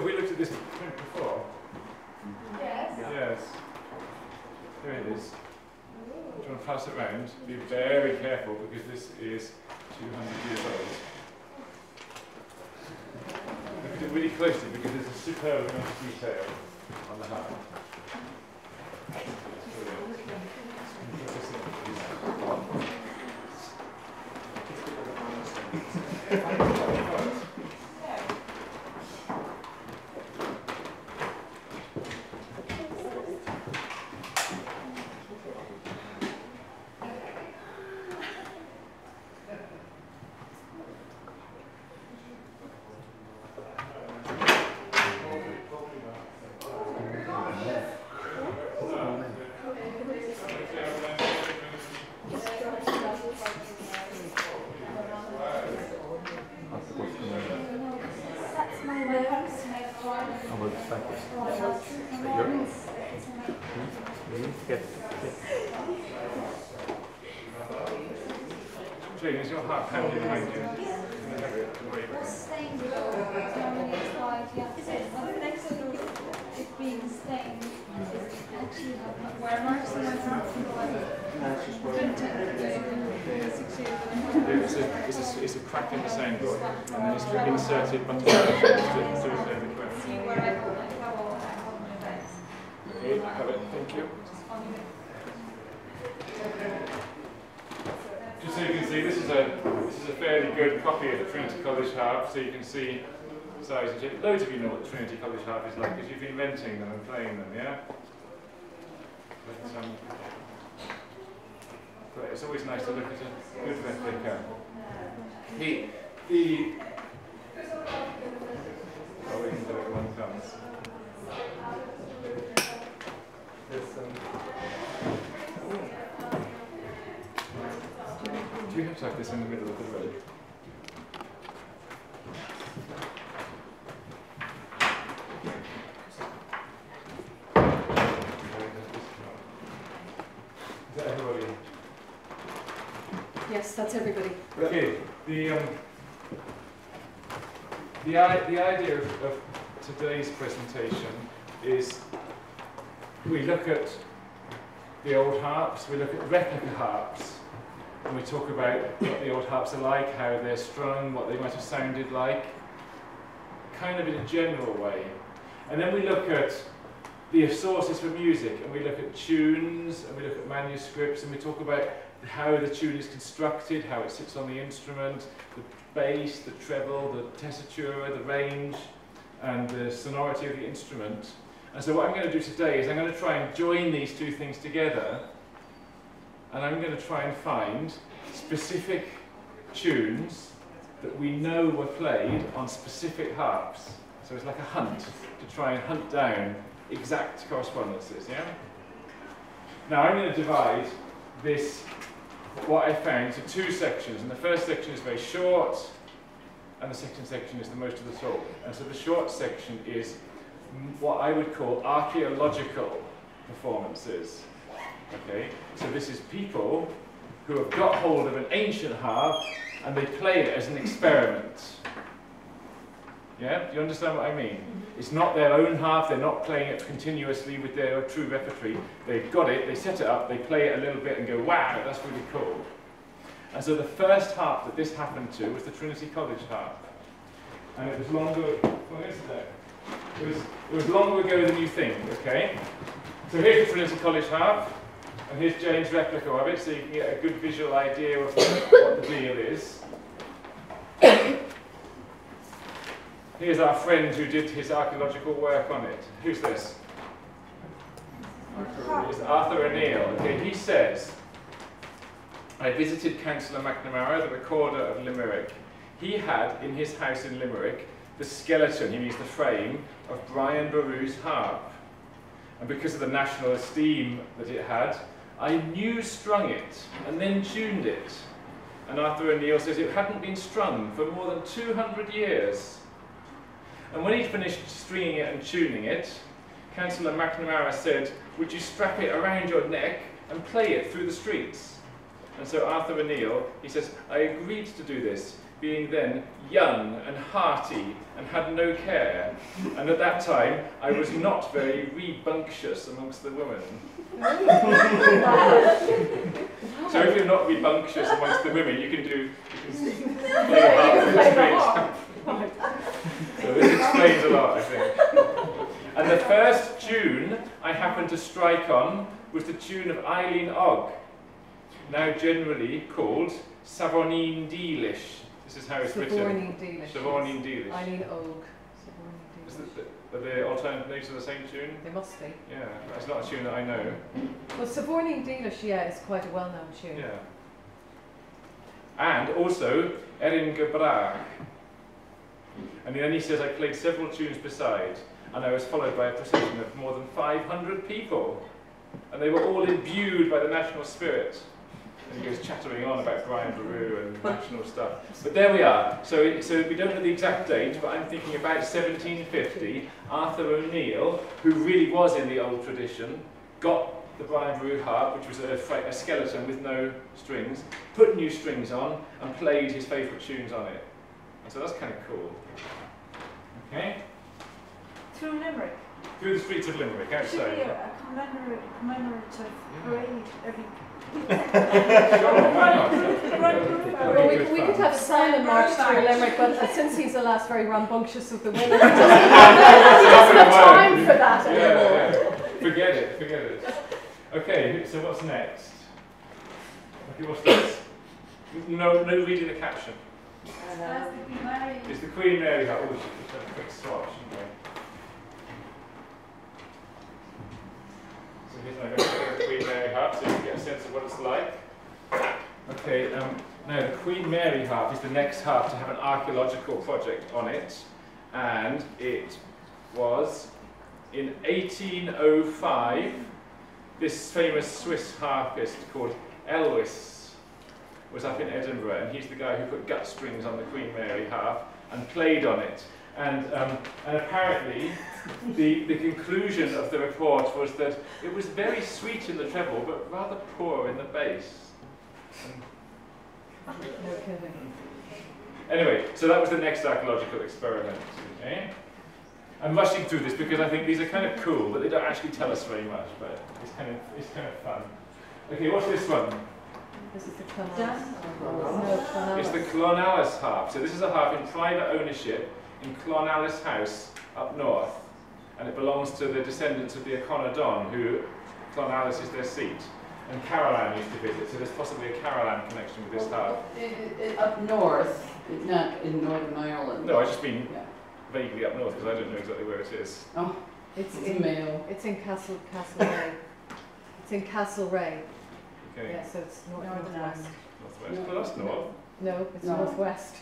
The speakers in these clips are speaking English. Have we looked at this print before? Yes. Yes. Here it is. Do you want to pass it around? Be very careful because this is 200 years old. Look at it really closely because there's a superb amount of detail on the harp. Just so you can see, this is a fairly good copy of the Trinity College harp, so you can see size and shape. Loads of you know what the Trinity College harp is like because you've been renting them and playing them, yeah? But it's always nice to look at a good replica. Oh, we can do it one comes. Do you have to have this in the middle of the road? Is that everybody? Yes, that's everybody. Okay. The idea of today's presentation is we look at the old harps, we look at replica harps, and we talk about what the old harps are like, how they're strung, what they might have sounded like, kind of in a general way. And then we look at the sources for music, and we look at tunes, and we look at manuscripts, and we talk about how the tune is constructed, how it sits on the instrument, the bass, the treble, the tessitura, the range, and the sonority of the instrument. And so what I'm going to do today is I'm going to try and join these two things together, and I'm going to try and find specific tunes that we know were played on specific harps. So it's like a hunt to try and hunt down exact correspondences, yeah? Now I'm going to divide this, what I found, into two sections, and the first section is very short, and the second section is the most of the talk. And so the short section is what I would call archaeological performances. Okay, so this is people who have got hold of an ancient harp and they play it as an experiment. Yeah, do you understand what I mean? It's not their own harp, they're not playing it continuously with their true repertory. They've got it, they set it up, they play it a little bit and go, wow, that's really cool. And so the first harp that this happened to was the Trinity College harp. And it was longer ago than you think, okay? So here's the Trinity College harp, and here's Jane's replica of it, so you can get a good visual idea of what the deal is. Here's our friend who did his archaeological work on it. Who's this? It's Arthur O'Neill. Okay, he says, I visited Councillor McNamara, the recorder of Limerick. He had in his house in Limerick the skeleton, he means the frame, of Brian Boru's harp. And because of the national esteem that it had, I new strung it and then tuned it. And Arthur O'Neill says it hadn't been strung for more than 200 years. And when he finished stringing it and tuning it, Councillor McNamara said, would you strap it around your neck and play it through the streets? And so Arthur O'Neill, he says, I agreed to do this, being then young and hearty and had no care. And at that time, I was not very rebunctious amongst the women. So if you're not rebunctious amongst the women, you can play a harp in the street. So this explains a lot, I think. And the first tune I happened to strike on was the tune of Eileen Og, now generally called Sibhín Dílis. This is how it's written. Sibhín Dílis. Eileen Og. Are the alternate names of the same tune? They must be. Yeah, it's not a tune that I know. Well, Sibhín Dílis, yeah, is quite a well-known tune. Yeah. And also Erin go Bragh. And then he says, I played several tunes beside, and I was followed by a procession of more than 500 people. And they were all imbued by the national spirit. And he goes chattering on about Brian Boru and national stuff. But there we are. So we don't know the exact date, but I'm thinking about 1750, Arthur O'Neill, who really was in the old tradition, got the Brian Boru harp, which was a skeleton with no strings, put new strings on, and played his favourite tunes on it. And so that's kind of cool. Okay? Through Limerick. Through the streets of Limerick, outside. Should be a commemorative parade every... Well, we could have Simon march through Limerick, but since he's alas very rambunctious of the women, he doesn't have time for that anymore. Yeah. Forget it. Okay, so what's next? Okay, what's this? No reading the caption. It's the Queen Mary Harp. Oh, we should have a quick swatch, shouldn't we? So here's the Queen Mary harp, so you can get a sense of what it's like. Okay, now the Queen Mary harp is the next harp to have an archaeological project on it, and it was in 1805. This famous Swiss harpist called Elwes was up in Edinburgh, and he's the guy who put gut strings on the Queen Mary harp and played on it. And apparently, the conclusion of the report was that it was very sweet in the treble, but rather poor in the bass. Anyway, so that was the next archaeological experiment. Okay? I'm rushing through this because I think these are kind of cool, but they don't actually tell us very much, but it's kind of fun. Okay, what's this one? This is the Clonalis. It's the Clonalis harp. So this is a harp in private ownership in Clonalis House up north, and it belongs to the descendants of the O'Connor Don, who Clonalis is their seat, and Carolan used to visit, so there's possibly a Carolan connection with this harp. Up north, not in Northern Ireland. No, I just mean vaguely up north, because I don't know exactly where it is. Oh, it's in Mayo. It's in Castlereagh. It's in Castlereagh. Okay. Yeah, so it's northwest. Northwest, well that's north. No, it's northwest.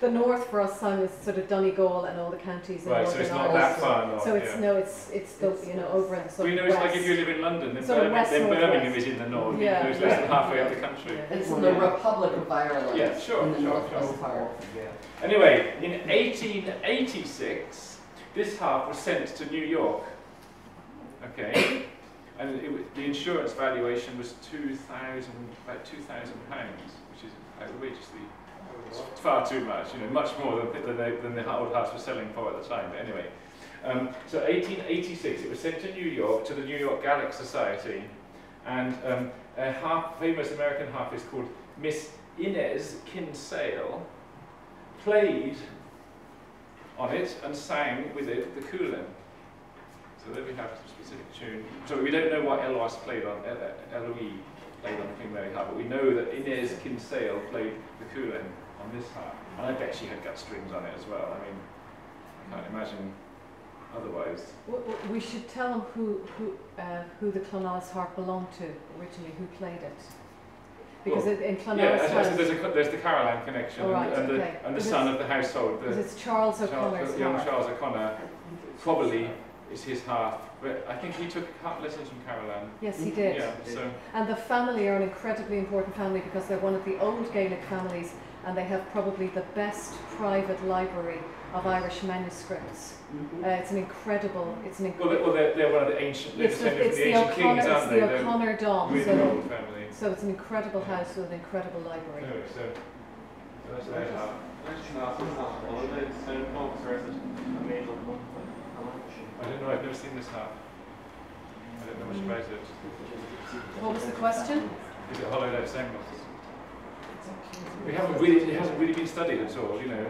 The north for us, Simon, is sort of Donegal and all the counties in Northern Ireland. Right, so it's not that far north. So it's it's over in the south. We know it's like if you live in London, then Birmingham is in the north. Yeah, it's less than halfway up the country. Yeah. It's the Republic of Ireland. Yeah, sure. In the northwest part. Yeah. Anyway, in 1886, this harp was sent to New York. Okay, and the insurance valuation was about £2,000, which is outrageously. It's far too much, much more than the old harps were selling for at the time. But anyway, so 1886, it was sent to New York, to the New York Gallic Society, and a famous American harpist called Miss Inez Kinsale played on it and sang with it the Coulin. So there we have a specific tune. So we don't know what Eloise played on the Queen Mary harp, but we know that Inez Kinsale played the Carolan on this harp, and I bet she had gut strings on it as well. I mean, I can't imagine otherwise. We should tell them who the Clonalis harp belonged to originally, who played it, because in Clonalis House, there's the Carolan connection, and the son of the household. It's Charles O'Connor. Young Charles O'Connor, probably is his harp, but I think he took harp lessons from Carolan. Yes, he did. Yeah, so. And the family are an incredibly important family because they're one of the old Gaelic families, and they have probably the best private library of Irish manuscripts. It's an incredible, well, they're one of the ancient, it's the ancient kings, aren't they? It's the O'Connor Don, really family. So it's an incredible house with an incredible library. Anyway, so that's very hard. I don't know, I've never seen this harp. I don't know much about it. What was the question? Is it hollowed out sangles? It hasn't really been studied at all, you know.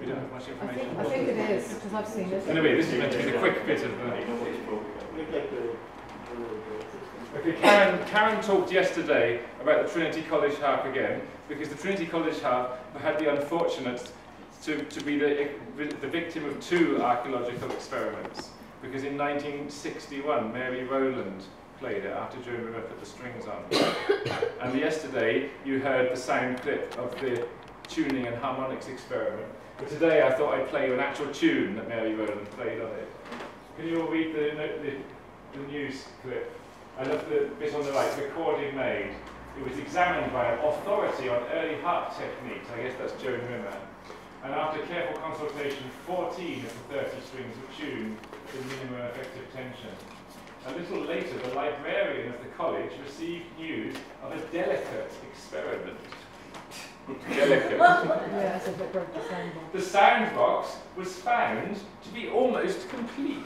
We don't have much information. I think it is, because I've seen it. Anyway, this is meant to be the quick bit of the... Okay, Karen talked yesterday about the Trinity College harp again, because the Trinity College harp had the unfortunate to be the victim of two archaeological experiments, because in 1961 Mary Rowland played it after Joan Rimmer put the strings on. And yesterday you heard the sound clip of the tuning and harmonics experiment. But today I thought I'd play you an actual tune that Mary Rowland played on it. Can you all read the news clip? I love the bit on the right, recording made. It was examined by an authority on early harp techniques, I guess that's Joan Rimmer. And after careful consultation, 14 of the 30 strings were tuned to minimum effective tension. A little later, the librarian of the college received news of a delicate experiment. Delicate. The sound box was found to be almost complete.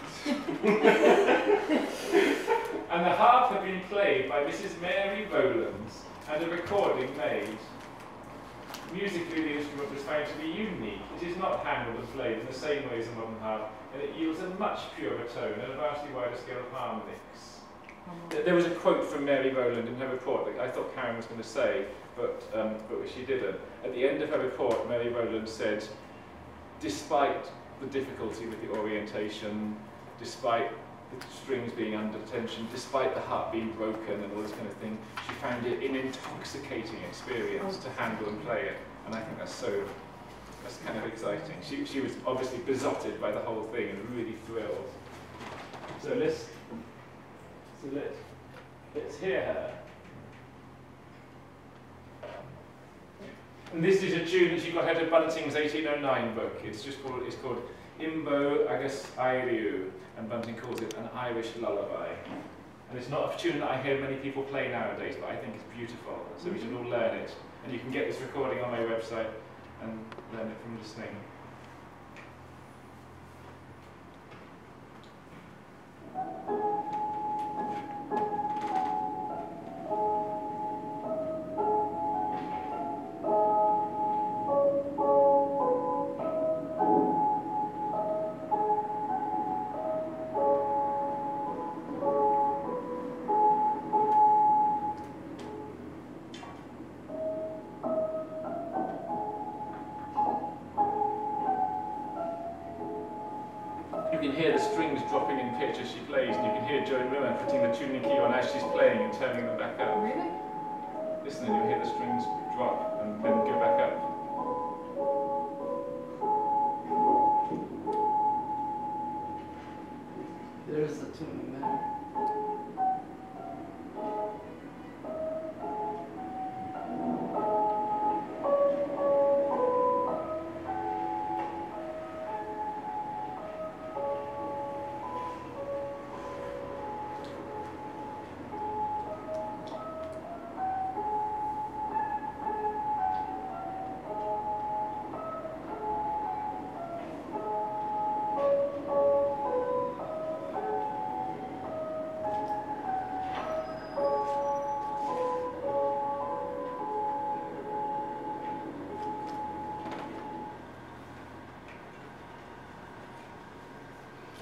And the harp had been played by Mrs. Mary Rowland and a recording made. Musically, the instrument was found to be unique. It is not handled and played in the same way as a modern harp, and it yields a much purer tone and a vastly wider scale of harmonics. There was a quote from Mary Rowland in her report that I thought Karen was going to say, but she didn't. At the end of her report, Mary Rowland said, despite the difficulty with the orientation, despite the strings being under tension, despite the harp being broken and all this kind of thing, she found it an intoxicating experience to handle and play it. And I think that's that's kind of exciting. She was obviously besotted by the whole thing and really thrilled. So let's hear her. And this is a tune that she got out of Bunting's 1809 book. It's called Imbo Agus Éireann, and Bunting calls it an Irish lullaby. And it's not a tune that I hear many people play nowadays, but I think it's beautiful, so we should all learn it. And you can get this recording on my website and learn it from listening.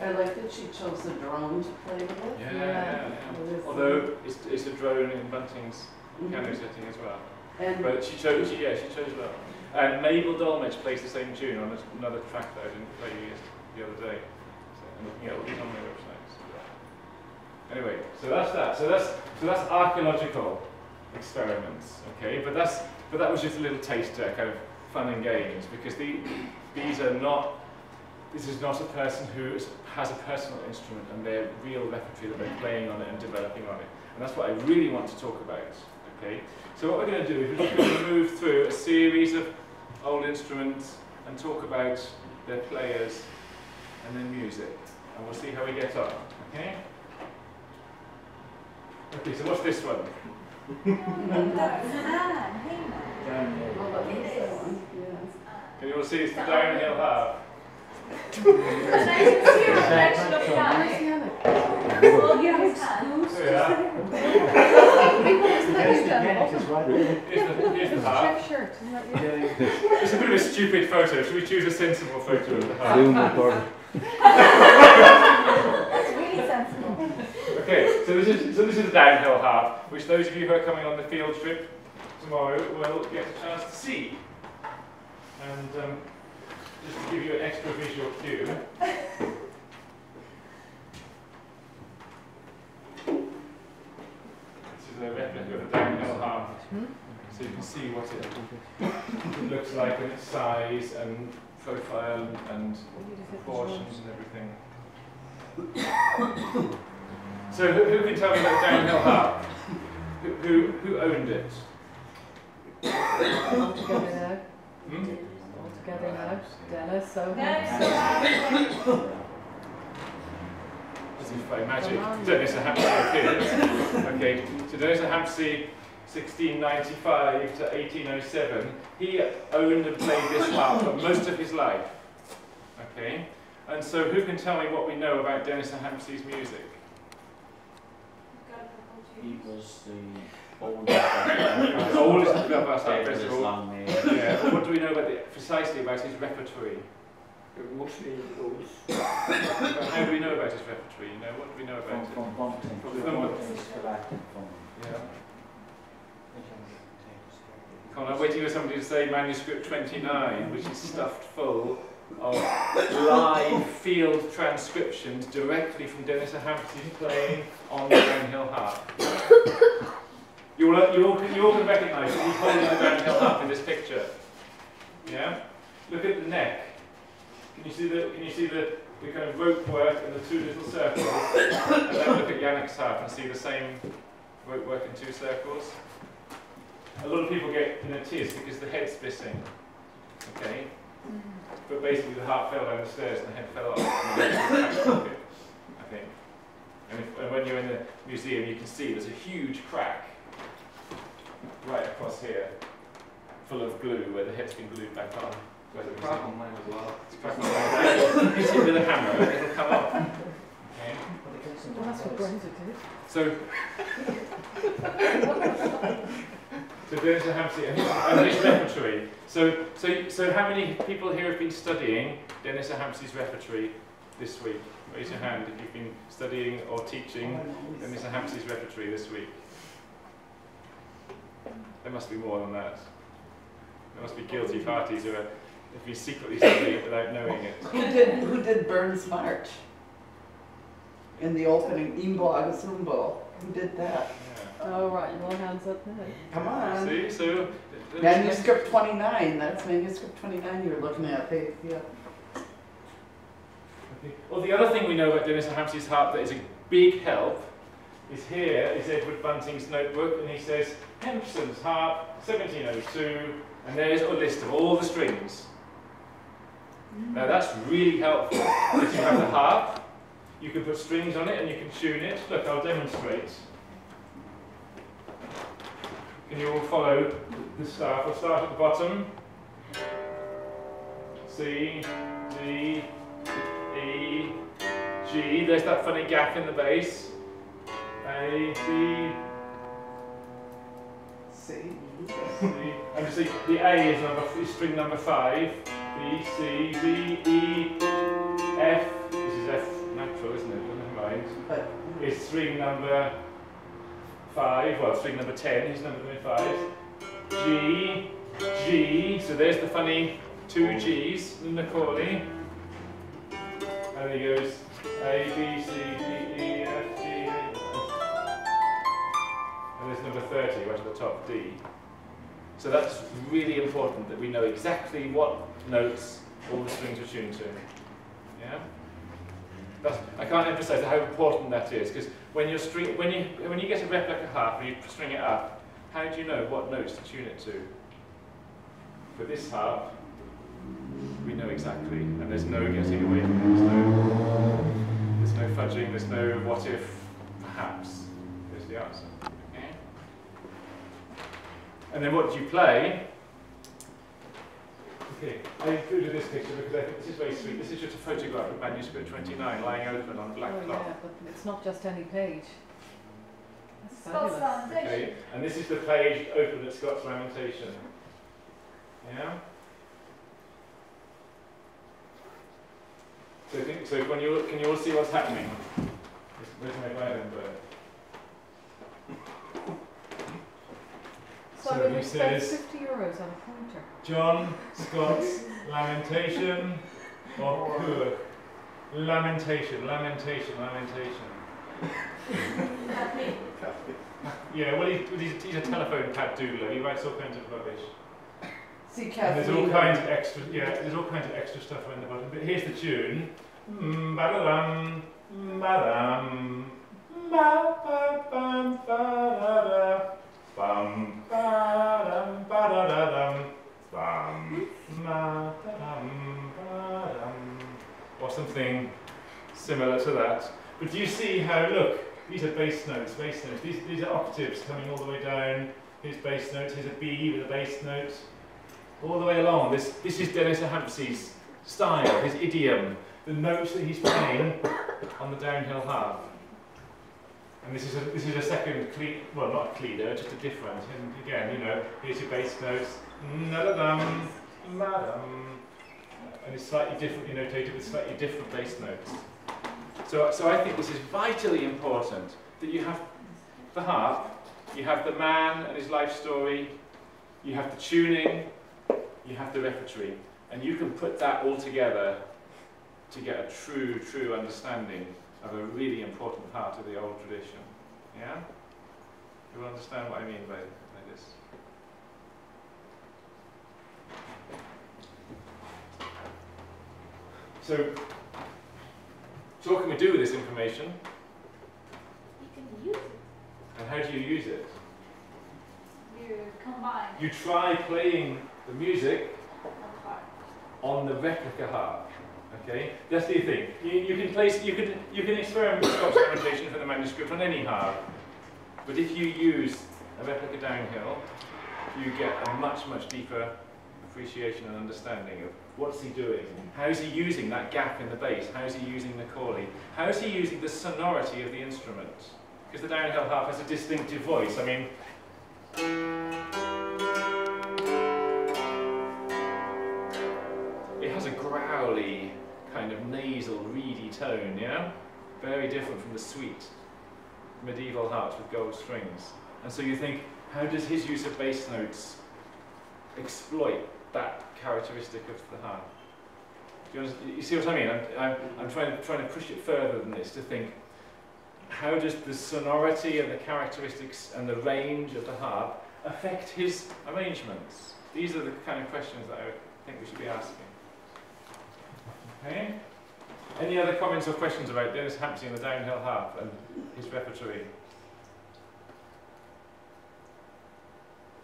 I like that she chose a drone to play with it. Yeah. Although it's a drone in Bunting's piano setting as well. But she chose well. And Mabel Dolmetsch plays the same tune on another track that I didn't play the other day. So I'm looking at all these on my websites. Anyway, so that's that. So that's archaeological experiments. Okay, but that was just a little taster, kind of fun and games, because these are not This is not a person who has a personal instrument and their real repertoire that they're playing on it and developing on it. And that's what I really want to talk about. Okay? So what we're going to do is we're going to move through a series of old instruments and talk about their players and their music. And we'll see how we get on. Okay? Okay, so what's this one? Can you all see it's the Downhill harp? It's a bit of a stupid photo. Should we choose a sensible photo of the harp? It's really sensible. Okay, so this is the Downhill harp, which those of you who are coming on the field trip tomorrow will get a chance to see. And just to give you an extra visual cue. This is a replica of the Downhill harp. So you can see what it looks like in its size and profile and proportions and everything. So who can tell me about the Downhill harp? Who owned it? All together now. Dennis, so as if by magic, Dennis a Hampsey. Okay, so Dennis a Hampsey, 1695 to 1807. He owned and played this harp for most of his life. Okay, and so who can tell me what we know about Dennis a Hampsey's music? He was the oldest of the What do we know about precisely about his repertoire? How do we know about his repertoire? You know, what do we know about it? I'm waiting for somebody to say manuscript 29, which is stuffed full of live field transcriptions directly from Dennis a Hampsey playing on the Downhill harp. You all can recognise that he's holding the Downhill harp in this picture. Yeah? Look at the neck. Can you see the kind of rope work and the two little circles? And then look at Yannick's harp and see the same rope work in two circles. A lot of people get in a tears because the head's missing. Okay? But basically, the harp fell down the stairs and the head fell off. And when you're in the museum, you can see there's a huge crack right across here, full of glue, where the head's been glued back on. It's crack on mine as well. It's crack on mine. Hit it with a hammer, and it'll come off. Okay. Well, that's what Brenda did. So there's a Hampsey and his repertory. So how many people here have been studying Dennis a Hampsey's repertory this week? Raise your hand if you've been studying or teaching Dennis a Hampsey's repertory this week. There must be more than that. There must be guilty parties who have been secretly studying it without knowing it. Who did Burns March in the opening? Imbo Agusumbo. Who did that? Oh, right, your hands up there. Come on. See, so... Manuscript 29, that's manuscript 29 you were looking at, Faith, yeah. Okay. Well, the other thing we know about Dennis a Hampsey's harp that is a big help is here, is Edward Bunting's notebook, and he says, Hempson's harp, 1702, and there's a list of all the strings. Now, that's really helpful. If you have the harp, you can put strings on it and you can tune it. Look, I'll demonstrate. Can you all follow the staff? We'll start at the bottom. C, D, E, G. There's that funny gap in the bass. A, D, C. And you see the A is string number 5. B, C, D, E, F. This is F natural, isn't it? Never mind. It's string number 5, well string number 10, he's number 25. G, G, so there's the funny two G's in Nicoli. And he goes A, B, C, D, E, F, G, and there's number 30 right at the top, D. So that's really important that we know exactly what notes all the strings are tuned to. Yeah? I can't emphasize how important that is, because when you get a replica harp and you string it up, how do you know what notes to tune it to? For this harp, we know exactly, and there's no getting away from it. There's no fudging, there's no what if, perhaps, is the answer. Okay? And then what do you play? Okay, I included this picture because I think this is very sweet. This is just a photograph of manuscript 29 lying open on black cloth. Oh yeah, but it's not just any page. That's Scott's Lamentation. Okay, and this is the page open at Scott's Lamentation. Yeah? So, can you all see what's happening? Where's my violin bird? So he says, €50 on a pointer. John Scott's Lamentation or Poor. Lamentation, lamentation, lamentation. Yeah, well, he's a telephone pad doodler. He writes all kinds of rubbish. See, and there's all kinds of extra, yeah, there's all kinds of extra stuff around the bottom. But here's the tune. Ba-da-dum, ba-dum, ba-ba-bum, ba-da-da. Bum ba-dum ba-da-da-dum bum ma-da-dum ba-dum, or something similar to that. But do you see how, look, these are bass notes, bass notes. These are octaves coming all the way down. Here's bass notes, here's a B with a bass note. All the way along. This is Dennis O'Hampsey's style, his idiom, the notes that he's playing on the downhill harp. And this is a second cleat, well, not cleaner, just a different. And again, you know, here's your bass notes, na-da-dum, ma-dum, and it's slightly differently notated with slightly different bass notes. So I think this is vitally important, that you have the harp, you have the man and his life story, you have the tuning, you have the repertory, and you can put that all together to get a true understanding of a really important part of the old tradition. Yeah? You will understand what I mean by this. So what can we do with this information? You can use it. And how do you use it? You combine. You try playing the music on the replica harp. Okay, that's the thing. You can experiment with Scott's Lamentation for the manuscript on any harp, but if you use a replica downhill, you get a much deeper appreciation and understanding of what's he doing, how is he using that gap in the bass, how is he using Nicoli, how is he using the sonority of the instrument, because the downhill harp has a distinctive voice. I mean, it has a growly, kind of nasal, reedy tone, yeah? Very different from the sweet medieval harps with gold strings. And so you think, how does his use of bass notes exploit that characteristic of the harp? Do you understand? You see what I mean? I'm trying to push it further than this, to think, how does the sonority and the characteristics and the range of the harp affect his arrangements? These are the kind of questions that I think we should be asking. Okay. Any other comments or questions about Dennis O'Hampsey and the downhill harp and his repertory?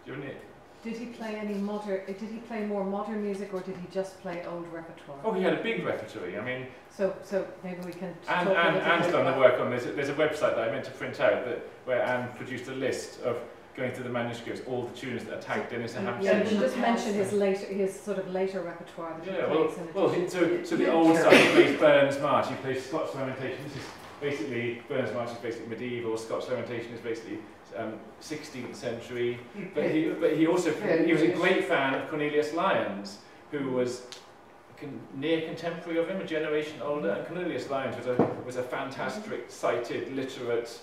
Do you want it? Did he play more modern music, or did he just play old repertoire? Oh, he had a big repertory. I mean. So maybe we can. Anne's done the work on this. There's a website that I meant to print out where Anne produced a list of, going through the manuscripts, all the tunes that attack Dennis O'Hampsey. Yeah, you just mentioned his sort of later repertoire. That yeah, so the old stuff, he plays Burns March, he plays Scott's Lamentation. This is basically, Burns March is basically medieval, Scott's Lamentation is basically 16th century. But he also, he was a great fan of Cornelius Lyons, who was near contemporary of him, a generation older, and Cornelius Lyons was a fantastic, cited, literate,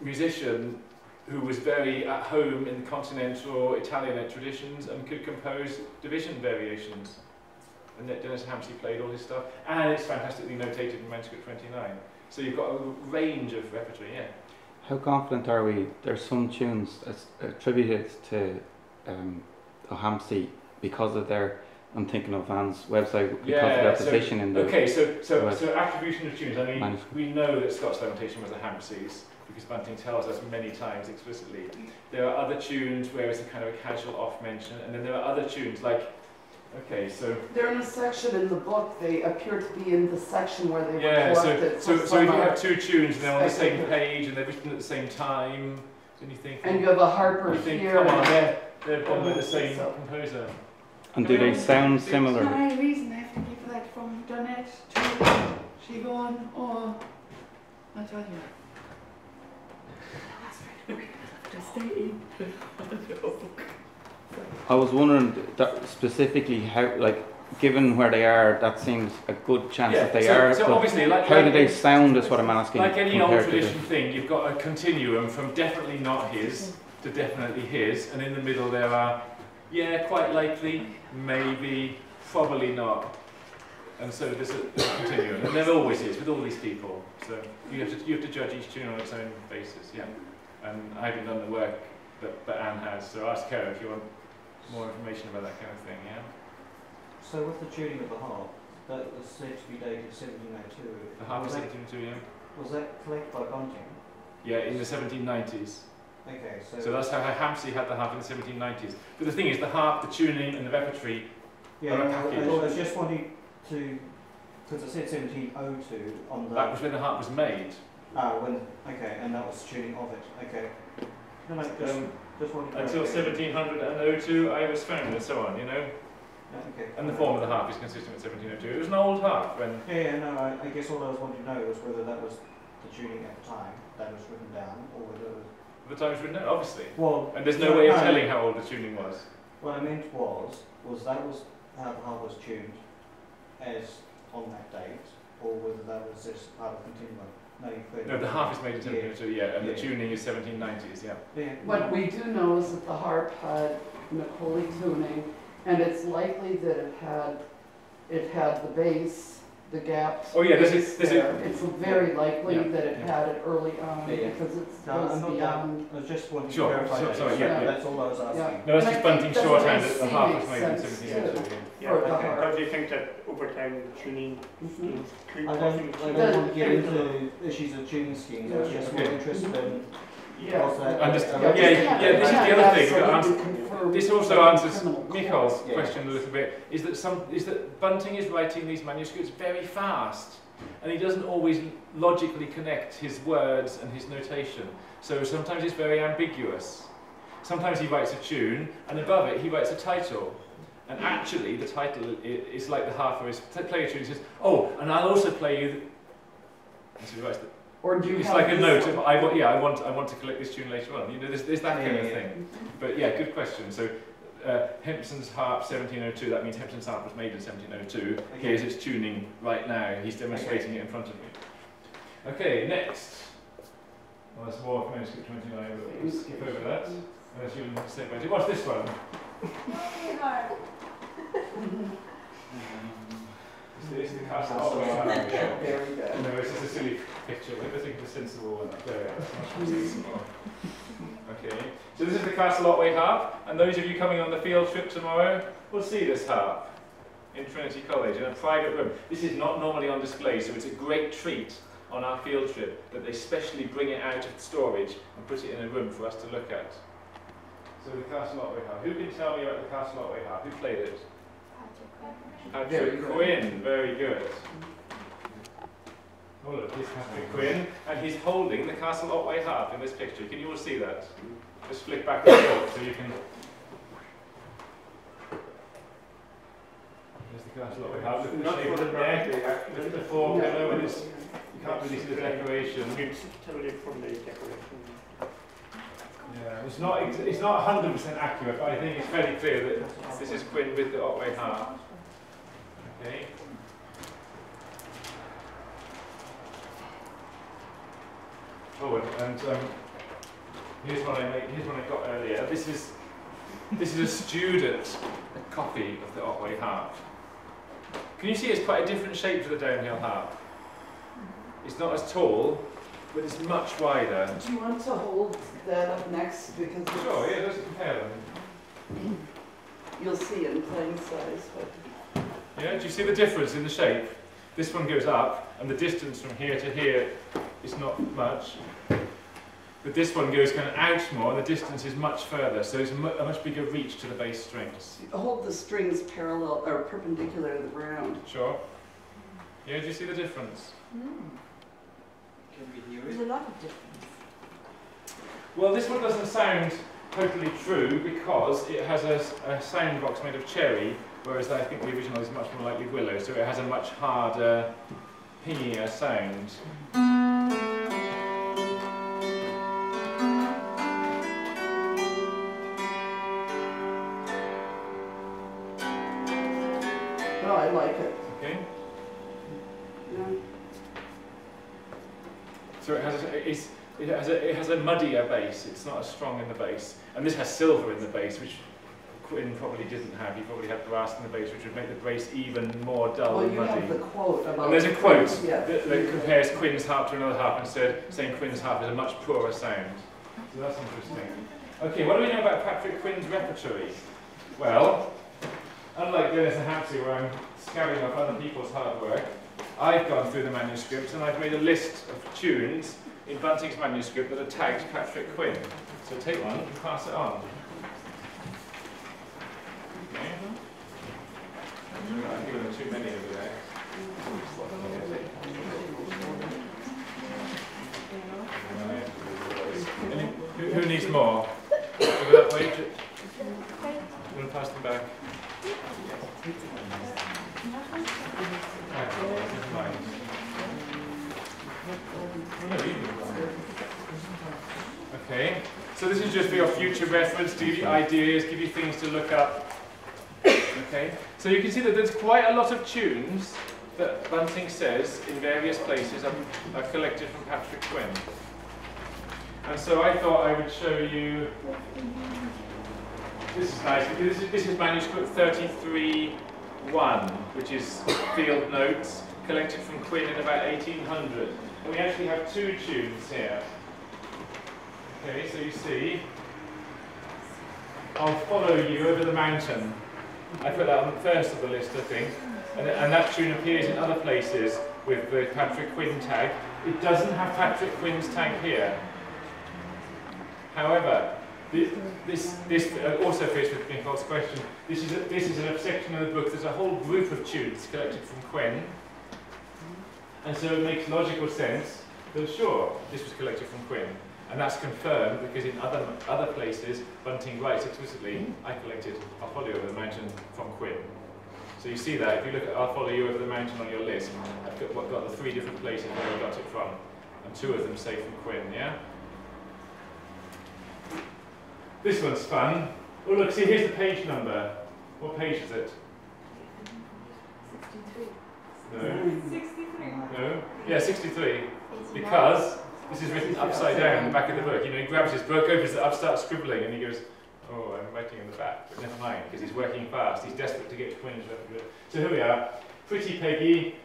musician who was very at home in continental Italianate traditions and could compose division variations. And that Dennis O'Hampsey played all his stuff, and it's fantastically notated in manuscript 29. So you've got a range of repertory, yeah. How confident are we there's some tunes attributed to O'Hampsey because of their I'm thinking of Anne's website because of their position in the. Okay, so attribution of tunes. I mean, we know that Scott's Lamentation was a Hampson's because Bunting tells us many times explicitly. There are other tunes where it's a kind of a casual off mention, and then there are other tunes like. Okay, so they're in a section in the book. They appear to be in the section where they were collected. So if you have two tunes and they're on the same page and they're written at the same time, then you think. And you have a harper here. Come on, they're probably the same composer. And do they sound similar? There's no reason I have to give that from Donette to Siobhan or Natalia. I was wondering that specifically how, like, given where they are, that seems a good chance that they are. So obviously, like, how do they sound is what I'm asking. Like any old tradition thing, you've got a continuum from definitely not his to definitely his, and in the middle there are. Yeah, quite likely, maybe, probably not. And so there's a continuum. And there always is with all these people. So you have to judge each tune on its own basis, yeah. And I haven't done the work but Anne has, so ask her if you want more information about that kind of thing, yeah? So with the tuning of the harp, that was said to be dated 1702. The harp was 1702, yeah. Was that collected by Bunting? Yeah, in the 1790s. Okay, so that's how Hampsey had the harp in the 1790s. But the thing is, the harp, the tuning, and the repertory are a package. I was just wanting to, because I said 1702 on the... That was when the harp was made. Ah, when, okay, and that was tuning of it, okay. No, just wanted to until 1702, I was found and so on, you know? Okay. And the form of the harp is consistent with 1702. It was an old harp when... Yeah, no, I guess all I was wanting to know was whether that was the tuning at the time that was written down, or whether it was... The times written out, obviously. Well, and there's no way of telling how old the tuning was. What I meant was that was how the harp was tuned as on that date, or whether that was just part of continuum. No, the harp is made in 1702, and the tuning is 1790s, What we do know is that the harp had Nicoli tuning, and it's likely that it had the bass. The gaps. Oh yeah, it's very likely that it had it early on because it's beyond. I was just wanting to verify that. That's all I was asking. Yeah. No, it's just Bunting's shorthand that the harp was made in 1702. How do you think that over time the tuning schemes? I don't want to get into issues of tuning schemes. I was just more interested in. This is the other thing. This also answers Nicole's question a little bit. Is that Bunting is writing these manuscripts very fast, and he doesn't always logically connect his words and his notation. So sometimes it's very ambiguous. Sometimes he writes a tune, and above it he writes a title. And actually, the title is like the half of his play a tune. He says, "Oh, and I'll also play you." And so he writes the. Or do you it's like a note. Of, I want to collect this tune later on. You know, there's that kind of thing. But yeah, good question. So, Hempson's harp 1702. That means Hempson's harp was made in 1702. Okay. Here's its tuning right now. He's demonstrating it in front of you. Okay, next. Well, that's more of manuscript 29. We'll skip over that. Unless you want to say about it. What's this one? This is the Castle Otway. There we go. No, it's just a silly picture. We're thinking the sensible one up there. That's much more sensible. Okay. So this is the Castle Otway harp, and those of you coming on the field trip tomorrow will see this harp in Trinity College in a private room. This is not normally on display, so it's a great treat on our field trip that they specially bring it out of storage and put it in a room for us to look at. So the Castle Otway harp. Who can tell me about the Castle Otway harp? Who played it? Patrick Quin, very good. Oh look, here's Patrick Quin, and he's holding the Castle Otway harp in this picture. Can you all see that? Just flick back and forth so you can... There's the Castle Otway harp. Look at the shape of the neck, look at the form below, and you can't really see the decoration. It's totally from the decoration. Yeah, it's not 100% accurate, but I think it's fairly clear that this is Quin with the Otway harp. Okay. Oh, and here's one I got earlier. This is a student copy of the Otway harp. Can you see it's quite a different shape to the Downhill harp? It's not as tall, but it's much wider. Do you want to hold that up next because? Sure. Yeah. Let's compare them. you'll see in plain size. But... yeah, do you see the difference in the shape? This one goes up, and the distance from here to here is not much. But this one goes kind of out more, and the distance is much further, so it's a much bigger reach to the bass strings. Hold the strings parallel or perpendicular to the ground. Sure. Yeah, do you see the difference? Mm. Can we hear it? There's a lot of difference. Well, this one doesn't sound totally true because it has a sound box made of cherry, whereas I think the original is much more likely willow, so it has a much harder, pingier sound. No, I like it. Okay. Yeah. So it has a muddier bass. It's not as strong in the bass, and this has silver in the bass, which Quin probably didn't have. He probably had brass in the bass, which would make the bass even more dull and muddy. Have the quote about, and there's a quote that compares Quin's harp to another harp and said, saying Quin's harp is a much poorer sound. So that's interesting. Okay, what do we know about Patrick Quin's repertory? Well, unlike Dennis and Hapsey, where I'm scabbing off other people's hard work, I've gone through the manuscripts and I've made a list of tunes in Bunting's manuscript that are tagged Patrick Quin. So take one and pass it on. I think there are too many over there. Who needs more? Over that way. I'm going to pass them back. Okay, so this is just for your future reference, give you ideas, give you things to look up. Okay, so you can see that there's quite a lot of tunes that Bunting says in various places are collected from Patrick Quin. And so I thought I would show you. This is nice. This is manuscript 33-1, which is field notes collected from Quin in about 1800. And we actually have two tunes here. Okay, so you see, I'll follow you over the mountain. I put that on the first of the list, I think, and that tune appears in other places with the Patrick Quin tag. It doesn't have Patrick Quin's tag here. However, this also fits with Nicole's question. This is a section of the book. There's a whole group of tunes collected from Quin, and so it makes logical sense that sure, this was collected from Quin. And that's confirmed because in other places, Bunting writes explicitly, I collected I'll Follow You Over the Mountain from Quin. So you see that, if you look at I'll Follow You Over the Mountain on your list, I've got the three different places where I got it from, and two of them say from Quin, yeah? This one's fun. Oh look, see, here's the page number. What page is it? 63. No. 63. No? Yeah, 63. Because this is written upside down in the back of the book. You know, he grabs his book, opens it up, starts scribbling, and he goes, oh, I'm writing in the back, but never mind, because he's working fast. He's desperate to get Quin's record. So here we are. Pretty Peggy,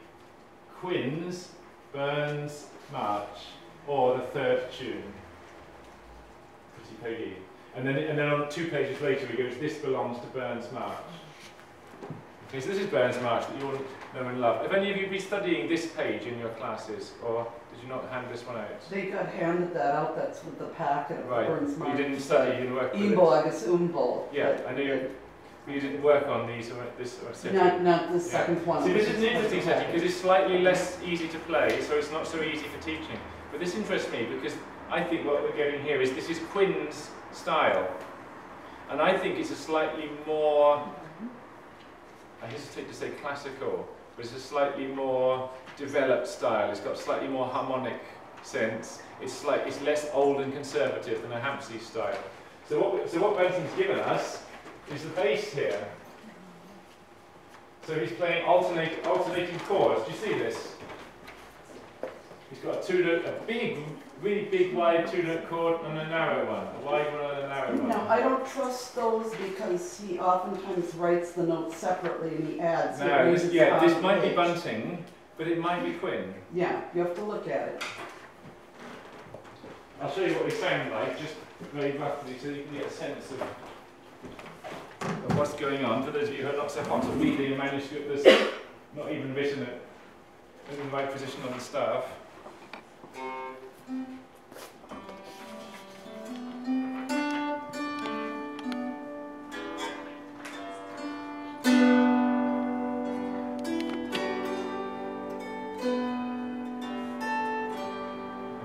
Quin's, Burns March, or the third tune. Pretty Peggy. And then on two pages later he goes, this belongs to Burns March. Okay, so this is Burns March that you all know and love. Have any of you been studying this page in your classes, or did you not hand this one out? They got handed that out, that's with the packet. Right, Burns March. You didn't study, you didn't work with it. Yeah, I know you didn't work on these or this setting. Not the second one. See, this is an interesting setting because it's slightly less easy to play, so it's not so easy for teaching. But this interests me because I think what we're getting here is this is Quin's style. And I think it's a slightly more... I hesitate to say classical, but it's a slightly more developed style. It's got slightly more harmonic sense. It's less old and conservative than a Hempson's style. So what Bunting's given us is the bass here. So he's playing alternating chords. Do you see this? He's got a really big wide two-note chord and a narrow one, a wide one and a narrow one. Now, I don't trust those because he oftentimes writes the notes separately and he adds. No, this might be Bunting, but it might be Quin. Yeah, you have to look at it. I'll show you what we sound like, just very roughly, so you can get a sense of of what's going on. For those of you who are not so fond of reading a manuscript that's not even written in the right position on the staff.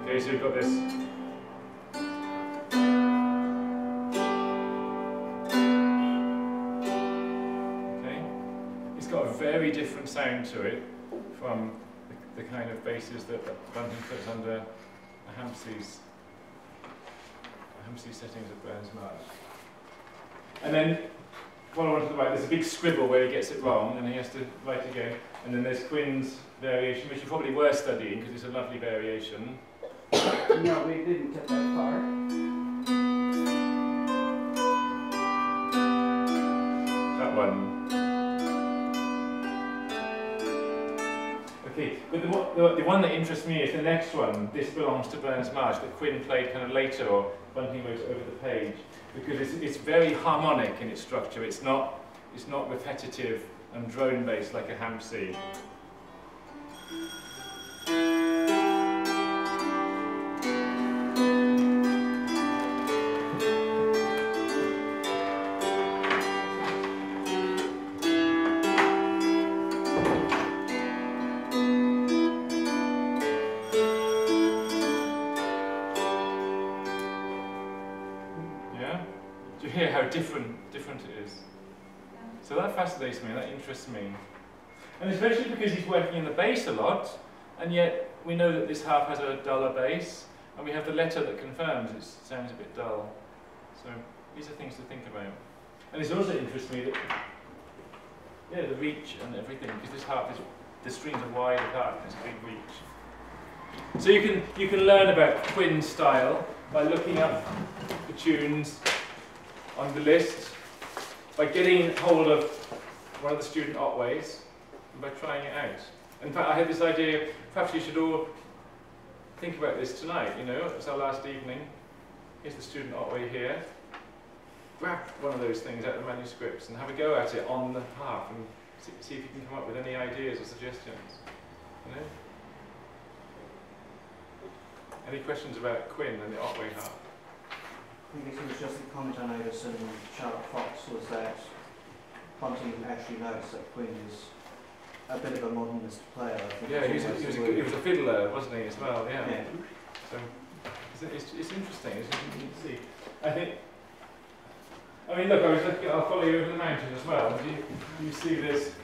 Okay, so we've got this. Very different sound to it from the kind of basses that Bunting puts under the Hampsey settings of Burns March. And then, while I wanted to write, there's a big scribble where he gets it wrong and he has to write again. And then there's Quin's variation, which you probably were studying because it's a lovely variation. No, we didn't get that far. That one. Okay, but the one that interests me is the next one. This belongs to Burns March that Quin played kind of later, or Bunting wrote over the page, because it's very harmonic in its structure. It's not repetitive and drone based like a Hampsey. Different it is. So that fascinates me, that interests me. And especially because he's working in the bass a lot, and yet we know that this harp has a duller bass, and we have the letter that confirms it sounds a bit dull. So these are things to think about. And it's also interests me that, yeah, the reach and everything, because this harp is, the strings are wide apart, and it's a big reach. So you can learn about Quin's style by looking up the tunes on the list, by getting hold of one of the student Otways, and by trying it out. In fact, I had this idea, perhaps you should all think about this tonight, you know, it's our last evening. Here's the student Otway here. Grab one of those things out of the manuscripts and have a go at it on the harp and see if you can come up with any ideas or suggestions, you know? Any questions about Quin and the Otway harp? I think it was just the comment I noticed in Charlotte Fox was that Bunting actually noticed that Quin is a bit of a modernist player. Yeah, he was a fiddler, wasn't he, as well? Yeah. Yeah. So it's interesting. It's interesting to see. I think. I mean, look, I was looking. I'll follow you over the mountain as well. You see this?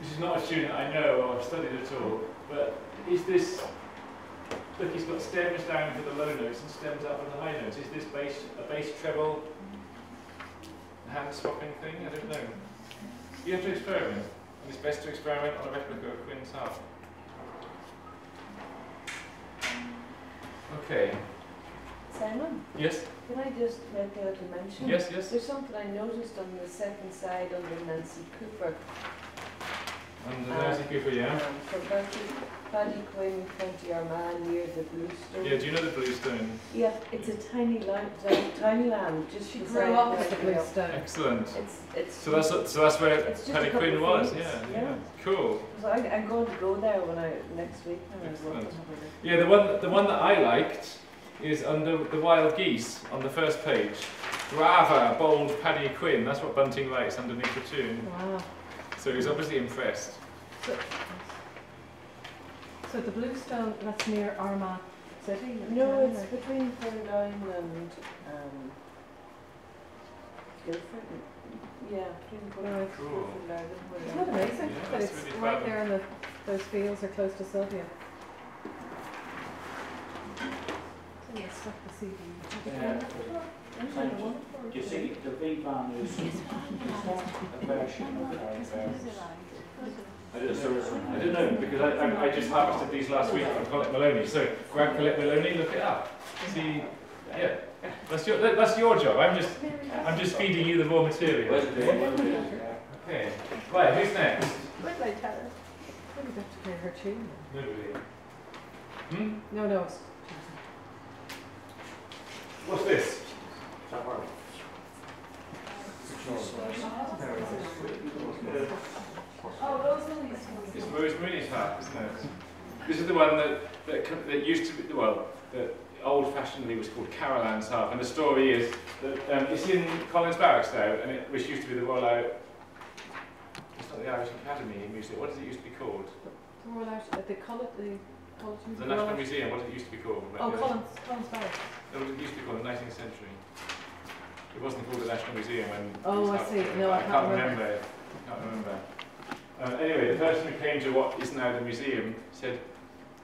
This is not a student I know or I've studied at all, but is this? Look, he's got stems down for the low notes and stems up for the high notes. Is this a bass treble hand swapping thing? I don't know. You have to experiment. And it's best to experiment on a replica of Quin's harp. Okay. Simon? Yes? Can I just make a little mention? Yes, yes. There's something I noticed on the second side under Nancy Cooper. Under Nancy Cooper, yeah? For Paddy Quin, County Armagh, near the Blue Stone. Yeah, do you know the Blue Stone? Yeah, it's a tiny land, just grew up at the Blue Stone. Excellent. So that's where Paddy Quin was, yeah. Cool. So I'm going to go there next week. Excellent. Yeah, the one that I liked is under the Wild Geese on the first page. Brava, bold Paddy Quin. That's what Bunting writes underneath the tune. Wow. So he's obviously impressed. So the Blue Stone, that's near Armagh City? No, it's between Ferndale and Guildford. Yeah, between cool. Isn't that amazing? Yeah, but it's really right there in those fields are close to Sylvia. So yeah, stuck the CD. Yeah. You see, the V-Ban is a version of I don't know, because I just harvested these last week from Colette Maloney. So grab Colette Maloney, look it up. See, yeah, that's your job. I'm just feeding you the raw material. Okay, right. Who's next? What did I tell her? I don't have to play her tune. Nobody. Hmm? No. What's this? It's a harp. It's Rose Mooney's harp, isn't it? This is the one that used to be, well, that old-fashionedly was called Carolan's harp, and the story is that it's in Collins Barracks now, and it, which used to be the Royal Out, it's not the Irish Academy in Music, what does it used to be called? The Royal Out, the College Museum. The National Museum, what did it used to be called? Oh, Collins Barracks. That was, it used to be called the 19th century. It wasn't called the National Museum when... Oh, I see. No, I can't remember. I can't remember. Anyway, the person who came to what is now the museum said,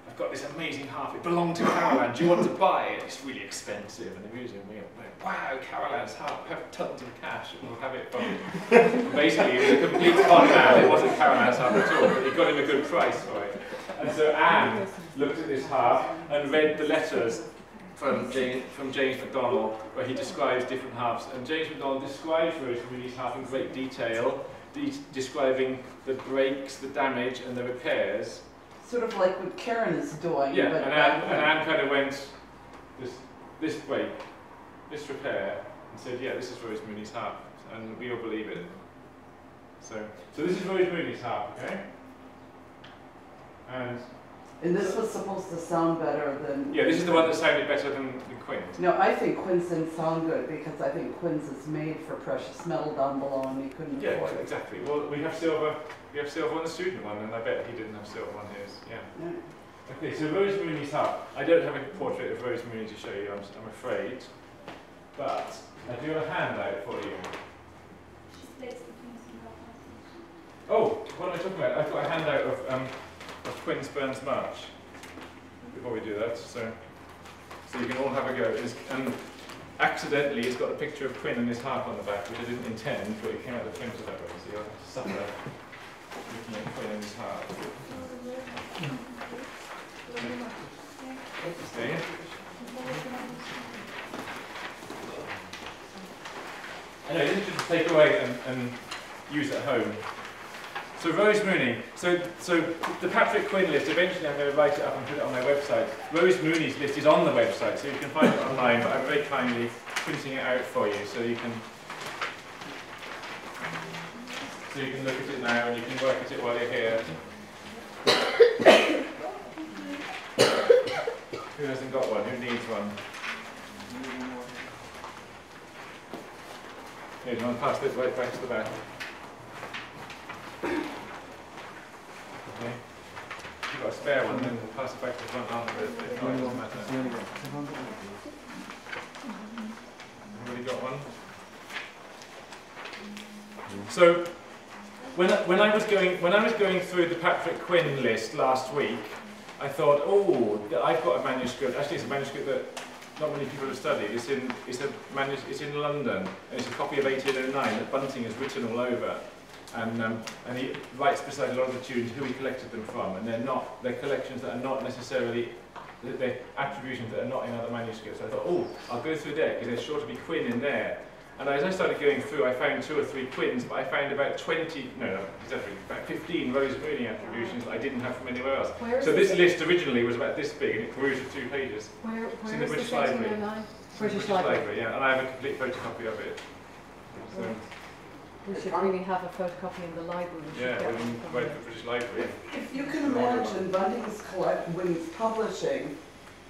I've got this amazing harp, it belonged to Carolan, do you want to buy it? It's really expensive. And the museum went, wow, Carolan's harp, we have tons of cash and we'll have it from it. Basically, it was a complete con man, it wasn't Carolan's harp at all, but he got him a good price for it. And so Anne looked at this harp and read the letters from James MacDonald, where he describes different harps. And James MacDonald describes Rose Mooney's harp in great detail, describing the breaks, the damage, and the repairs. Sort of like what Karen is doing. Yeah, but and Anne kind of went, this break, this repair, and said, yeah, this is Rose Mooney's harp, and we all believe it. So this is Rose Mooney's harp, okay? And this was supposed to sound better than... Yeah, this is the one that sounded better than Quin's. No, I think Quin's didn't sound good because I think Quin's is made for precious metal down below and he couldn't afford it. Yeah, exactly. Well, we have silver on the student one and I bet he didn't have silver on his. Yeah. Okay, so Rose Mooney's harp. I don't have a portrait of Rose Mooney to show you, I'm afraid. But I do have a handout for you. Oh, what am I talking about? I've got a handout of Quin's Burns March, before we do that, so you can all have a go. And accidentally it's got a picture of Quin and his harp on the back, which I didn't intend, but it came out of the printer that way, so you'll have to suffer looking at Quin and his harp. Stay in. Anyway, this should take away and use at home. So Rose Mooney, so the Patrick Quin list, eventually I'm going to write it up and put it on my website. Rose Mooney's list is on the website, so you can find it online, but I'm very kindly printing it out for you, so you can look at it now and you can work at it while you're here. Who hasn't got one? Who needs one? Here, do you want to pass this right back to the back? Okay. If you've got a spare one, then we'll pass it back to the front after it. If not, it doesn't matter. Everybody got one? So, when I was going through the Patrick Quin list last week, I thought, oh, I've got a manuscript. Actually, it's a manuscript that not many people have studied. It's in London, and it's a copy of 1809 that Bunting has written all over. And he writes beside a lot of the tunes who he collected them from, and they're collections that are not necessarily, they're attributions that are not in other manuscripts. I thought, oh, I'll go through there, because there's sure to be Quin in there. And as I started going through, I found 2 or 3 Quins, but I found about 15 Rose Mooney attributions that I didn't have from anywhere else. So this list originally was about this big, and it grew to 2 pages. It's in the British Library. British Library, yeah, and I have a complete photocopy of it. So. We should really have a photocopy in the library. Yeah, we can wait for the British Library. If you can imagine Bunting's when he's publishing,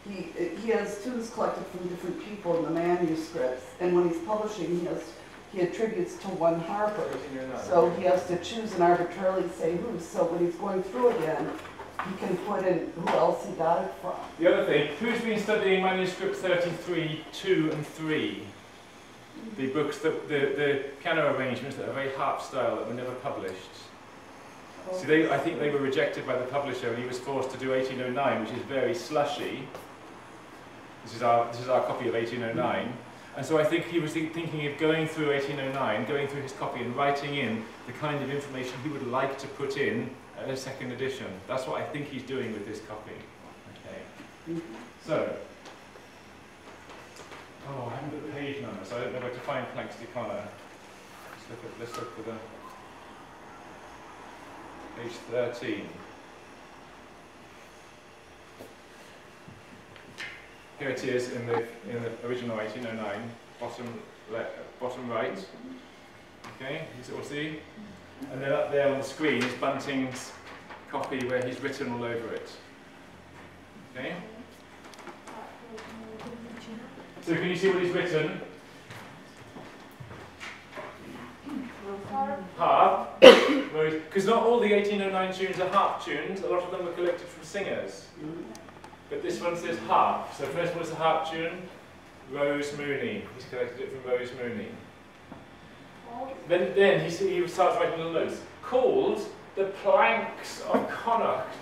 he has tunes collected from different people in the manuscripts, and when he's publishing, he attributes to one harper. So he has to choose and arbitrarily say who. So when he's going through again, he can put in who else he got it from. The other thing, who's been studying manuscript 33, 2 and 3? The books, the piano arrangements that are very harp style that were never published. So I think they were rejected by the publisher and he was forced to do 1809, which is very slushy. This is our copy of 1809. And so I think he was thinking of going through 1809, going through his copy and writing in the kind of information he would like to put in at a second edition. That's what I think he's doing with this copy. Okay. So. Oh, I haven't got the page number, so I don't know where to find Planxty Connor. Let's look for the page 13. Here it is in the original 1809, bottom right. Okay, as it will see. And then up there on the screen is Bunting's copy where he's written all over it. Okay? So can you see what he's written? Harp. Because not all the 1809 tunes are harp tunes, a lot of them were collected from singers. But this one says harp. So first one is a harp tune, Rose Mooney. He's collected it from Rose Mooney. Then he starts writing little notes. Called the Planks of Connacht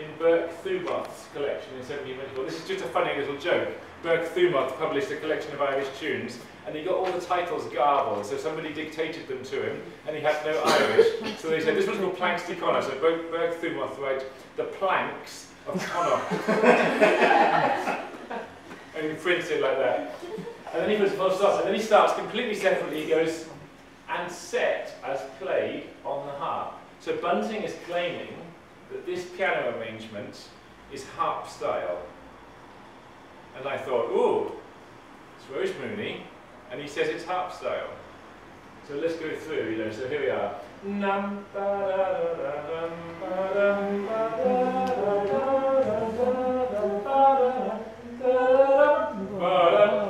in Burke Thumoth's collection in 1724. This is just a funny little joke. Burke Thumoth published a collection of Irish tunes, and he got all the titles garbled, so somebody dictated them to him, and he had no Irish. So they said, this one's called Planxty Connor, so Burke Thumoth wrote The Planks of Connacht. And he prints it like that. And then he puts full stop, and then he starts completely separately, he goes, and set as played on the harp. So Bunting is claiming that this piano arrangement is harp style. And I thought, ooh, it's Rose Mooney, and he says it's harp style. So let's go through, you know, so here we are. Look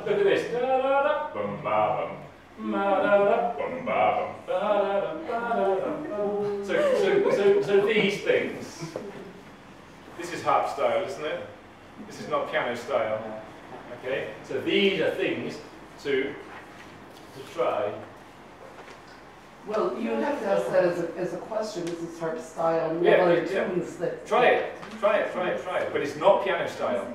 at this. So these things. This is harp style, isn't it? This is not piano style. Okay? So these are things to try. Well, you have to ask that as a question. This is harp style. No other tunes that... Try it. But it's not piano style.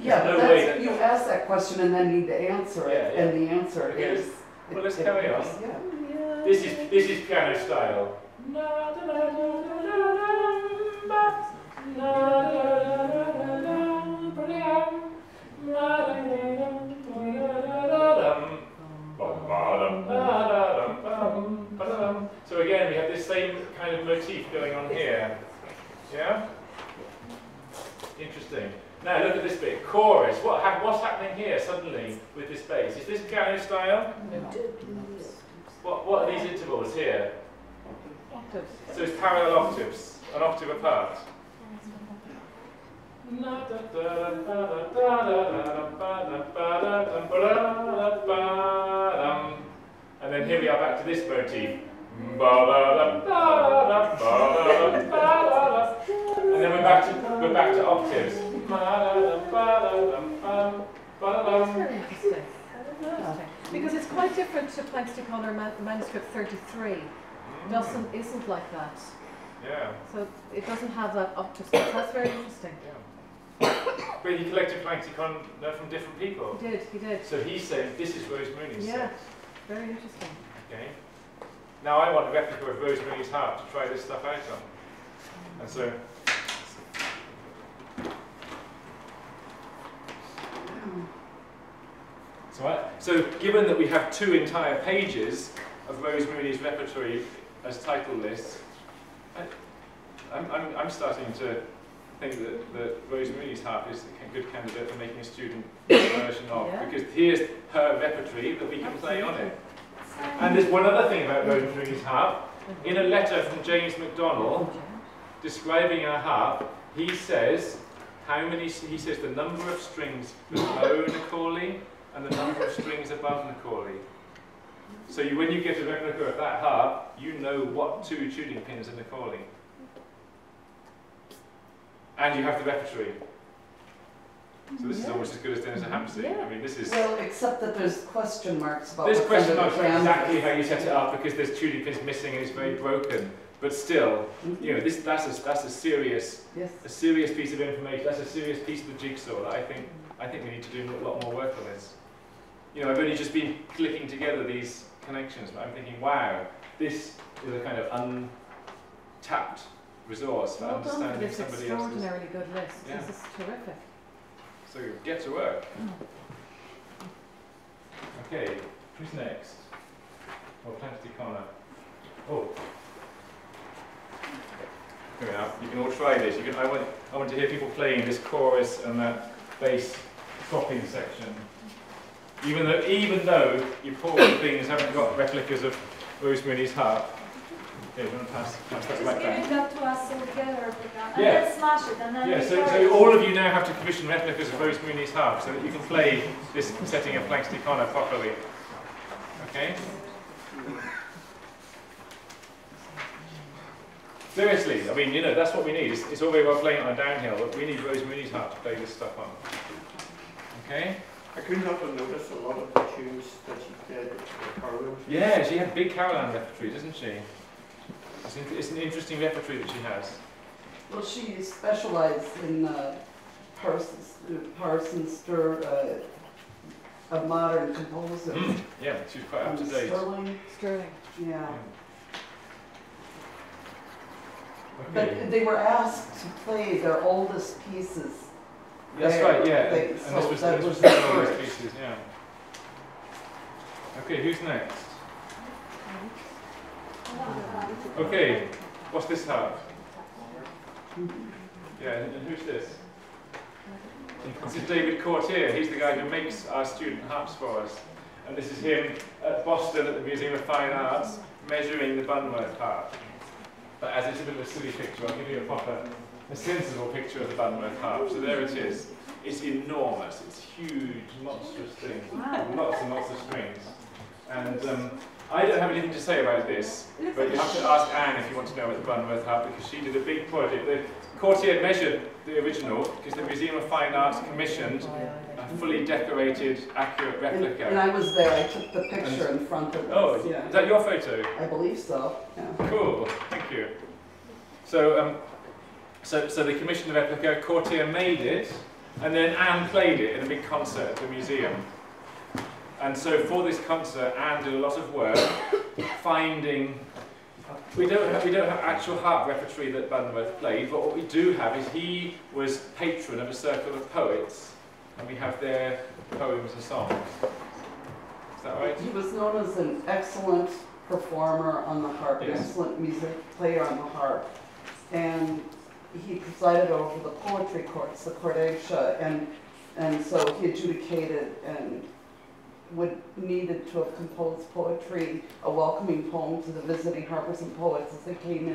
Yeah, no way that you ask that question and then need to answer it, and the answer is... Well, let's carry on. Yeah. This is piano style. So again, we have this same kind of motif going on here. Yeah? Interesting. Now look at this bit, chorus. What's happening here suddenly with this bass? Is this piano style? No. What are these intervals here? Octaves. So it's parallel octaves, an octave apart. And then here we are back to this motif. And then we're back to octaves. That's very interesting. Because it's quite different to Planxty Connor manuscript 33. Isn't like that. Yeah. So it doesn't have that octave. That's very interesting. Yeah. But he collected Planxty Connor from different people. He did. He did. So he said, "This is Rose Mooney's." Yeah. Set. Very interesting. Okay. Now I want a replica of Rose Mooney's harp to try this stuff out on. And so. So given that we have two entire pages of Rose Mooney's repertory as title lists, I'm starting to think that Rose Mooney's harp is a good candidate for making a student version of, because here's her repertory that we can play on it. And there's one other thing about Rose Mooney's harp. In a letter from James MacDonald describing her harp, he says the number of strings below Nicoli and the number of strings above Nicoli. So when you get a replica of that harp, you know what two tuning pins are Nicoli. And you have the repertory. So this is almost as good as Dennis and Hampstead. Yeah. I mean, this is... Well, except that there's question marks about... There's question marks about exactly how you set it up, because there's tuning pins missing and it's very broken. But still, you know, that's a serious piece of information. That's a serious piece of the jigsaw that I think we need to do a lot more work on this. You know, I've only just been clicking together these connections, but I'm thinking, wow, this is a kind of untapped resource for understanding somebody else's. Well done with this extraordinarily good list. Yeah. This is terrific. So get to work. Okay, who's next? Well, Planxty Connor. Oh, here we are. You can all try this. You can. I want to hear people playing this chorus and that bass cropping section. Even though your poor things haven't got replicas of Rose Mooney's harp. Yeah, do you want to pass that back? Just give that to us all together, and let's smash it. And then so all of you now have to commission replicas of Rose Mooney's harp so that you can play this setting of Planxty Connor properly. Okay? Seriously, I mean, you know, that's what we need. It's all very well playing on a downhill, but we need Rose Mooney's harp to play this stuff on. Okay? I couldn't help but notice a lot of the tunes that she did for Carolan. Yeah, she had big Carolan repertory, doesn't she? It's an interesting repertory that she has. Well, she specialised in Parsons, a modern composer. Yeah, she was quite up to date. Sterling. Yeah. Okay. But they were asked to play their oldest pieces. That's right, yeah. And this was the oldest pieces, yeah. Okay, who's next? Okay, what's this harp? Yeah, and who's this? This is David Courtier. He's the guy who makes our student harps for us. And this is him at Boston at the Museum of Fine Arts measuring the Bunworth harp. But as it's a bit of a silly picture, I'll give you a sensible picture of the Bunworth harp. So there it is. It's enormous. It's huge, monstrous thing. Lots and lots of strings. And I don't have anything to say about this, but you have to ask Anne if you want to know about the Bunworth harp, because she did a big project. The courtier measured the original, because the Museum of Fine Arts commissioned a fully decorated, accurate replica. And I was there, I took the picture in front of us. Oh, yeah. Is that your photo? I believe so, yeah. Cool, thank you. So, so they commissioned the replica, Courtier made it, and then Anne played it in a big concert at the museum. And so for this concert, Anne did a lot of work finding. We don't have actual harp repertory that Bunworth played, but what we do have is he was patron of a circle of poets, and we have their poems and songs. Is that right? He was known as an excellent performer on the harp, an excellent music player on the harp, and he presided over the poetry courts, the Cordesia, and so he adjudicated and needed to have composed poetry, a welcoming poem to the visiting harpers and poets as they came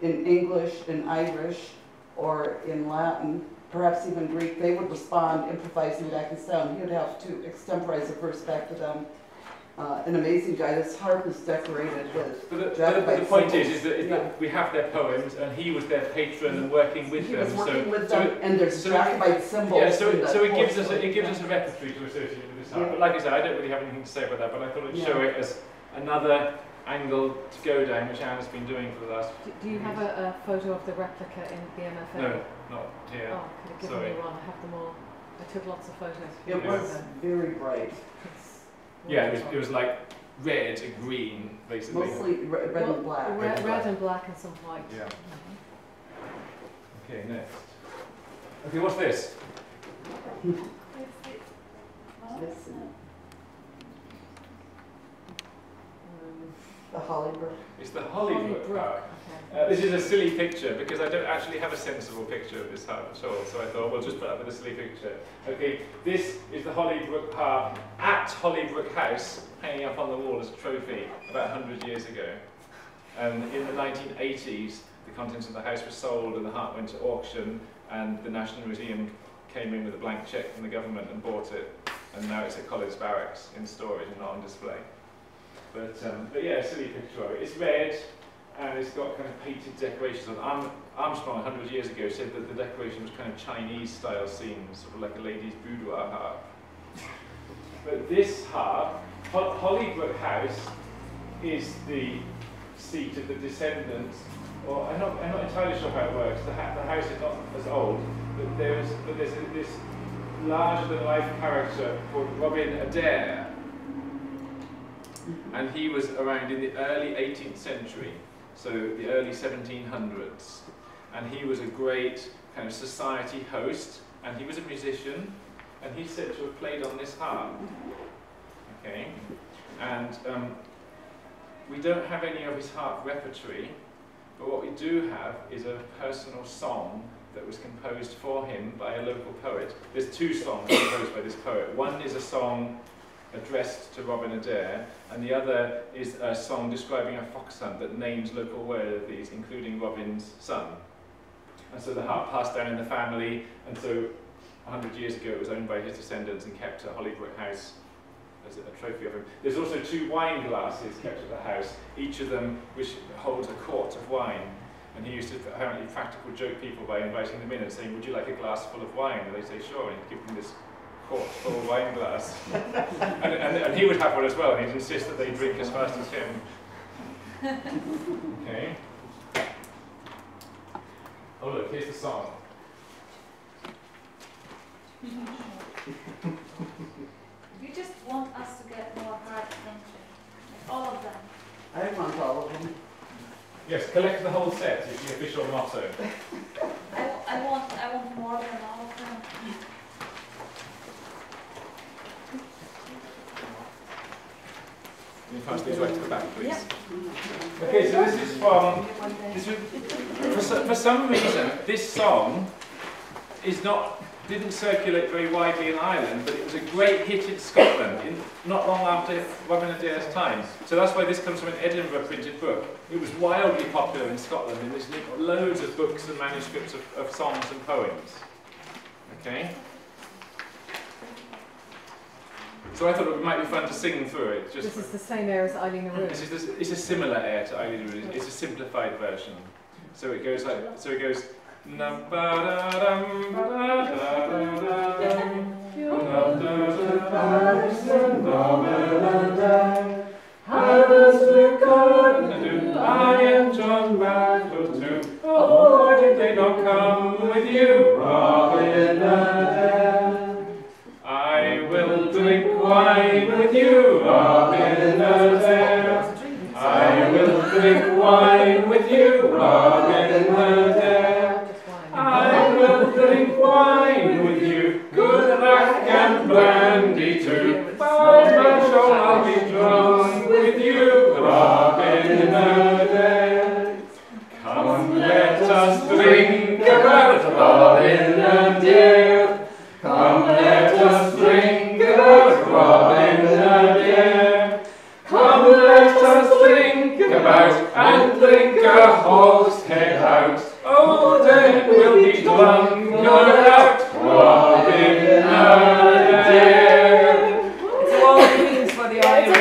in English, in Irish, or in Latin, perhaps even Greek. They would respond, improvising back and sound. He would have to extemporize a verse back to them. An amazing guy. This harp is decorated with. But the point is that we have their poems, and he was their patron and working with them. He was working with them, and there's Jacobite symbols. Yeah, so it gives us a repertory to associate with this harp. But like I said, I don't really have anything to say about that. But I thought I'd show it as another angle to go down, which Anne has been doing for the last. Do you have a photo of the replica in the MFA? No, not here. Oh, could have given me one. I have them all. I took lots of photos. It was very bright. Yeah, it was like red and green, basically. Mostly red and black. Red and black and some white. Yeah. Okay, next. Okay, what's this? The Hollybrook. It's the Hollybrook harp. Okay. This is a silly picture because I don't actually have a sensible picture of this harp at all, so I thought we'll just put up with a silly picture. Okay, this is the Hollybrook harp at Hollybrook House, hanging up on the wall as a trophy about 100 years ago. And in the 1980s, the contents of the house were sold and the harp went to auction, and the National Museum came in with a blank cheque from the government and bought it, and now it's at College Barracks in storage and not on display. But yeah, silly picture of it. It's red, and it's got kind of painted decorations on. Armstrong, 100 years ago, said that the decoration was kind of Chinese-style scenes, sort of like a lady's boudoir harp. But this harp, Hollybrook House, is the seat of the descendants. Or I'm not entirely sure how it works. The house is not as old, but there's this larger-than-life character called Robin Adair. And he was around in the early 18th century, so the early 1700s. And he was a great kind of society host, and he was a musician, and he's said to have played on this harp. Okay, and we don't have any of his harp repertory, but what we do have is a personal song that was composed for him by a local poet. There's two songs composed by this poet. One is a song addressed to Robin Adair, and the other is a song describing a fox hunt that names local worthies, including Robin's son. And so the harp passed down in the family, and so 100 years ago it was owned by his descendants and kept at Hollybrook House as a trophy of him. There's also 2 wine glasses kept at the house, each of them which holds a quart of wine. And he used to apparently practical joke people by inviting them in and saying, would you like a glass full of wine? And they say, sure, and he'd give them this quart full of wine glass. and he would have one as well, and he'd insist that they drink as fast as him. Okay. Oh look, here's the song. You just want us to get more harp, don't you? All of them. I want all of them. Yes, collect the whole set is the official motto. I want more than all of them. Can you pass these right to the back, please? Yeah. Okay, so this is from... for some reason, this song is didn't circulate very widely in Ireland, but it was a great hit in Scotland not long after Robin Adair's time. So that's why this comes from an Edinburgh printed book. It was wildly popular in Scotland, and there's loads of books and manuscripts of songs and poems. Okay? So I thought it might be fun to sing through it. This is the same air as Eileen Og. It's a similar air to Eileen Og. It's a simplified version. So it goes like, so it goes. I am John Robertson too. Oh, why did they not come with you, Robin Adair? I will drink wine with you, Robin Adair. I will drink wine with you, Robin Adair. I will drink wine with you, good luck and brandy too. By my show I'll be drunk with you, Robin Adair. Come, let us drink about Robin Adair. Come, let us drink about Robin Adair. Come, let us drink about and drink a horse head out. Oh, then we'll be drunk, no doubt, Robin Adair. It's all means for the Irish.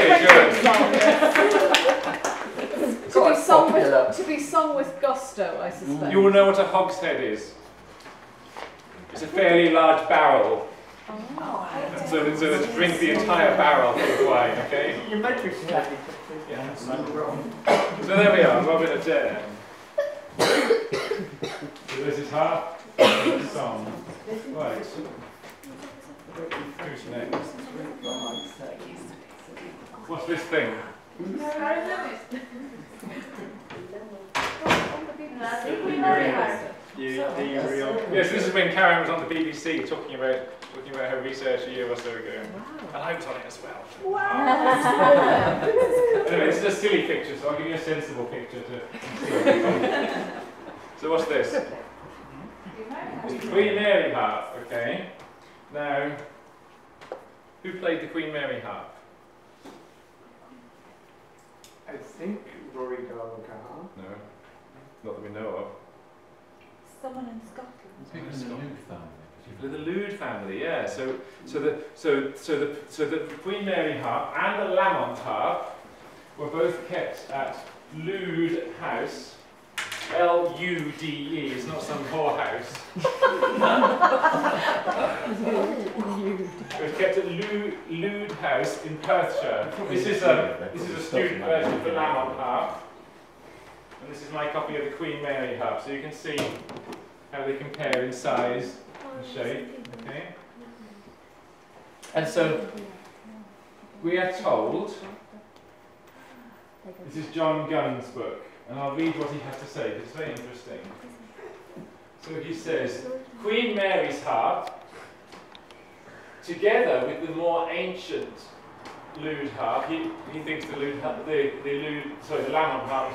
It's quite popular. To be sung with gusto, I suspect. You will know what a hogshead is. It's a fairly large barrel. Oh, I so let's drink the entire barrel of wine, okay? Your metrics is happy. Yeah, that's not wrong. So there we are, Robin Adair. So this is half the song. Right. Who's next? What's this thing? No, I don't know it. Yes, this is when Karen was on the BBC talking about her research a year or so ago. Wow. And I was on it as well. Wow! Anyway, this is a silly picture, so I'll give you a sensible picture to... So what's this? It's Queen Mary harp, okay. Now, who played the Queen Mary harp? I think Rory Gallagher. No, not that we know of. Someone in Scotland. The Lude family, yeah. So the Queen Mary harp and the Lamont harp were both kept at Lude House, L-U-D-E. It's not some whorehouse. It was kept at Lude House in Perthshire. This is a student version of the Lamont harp. And this is my copy of the Queen Mary harp, so you can see how they compare in size and shape. Okay. And so we are told, this is John Gunn's book, and I'll read what he has to say, it's very interesting. So he says, Queen Mary's harp, together with the more ancient Lude harp, he thinks the Lamont harp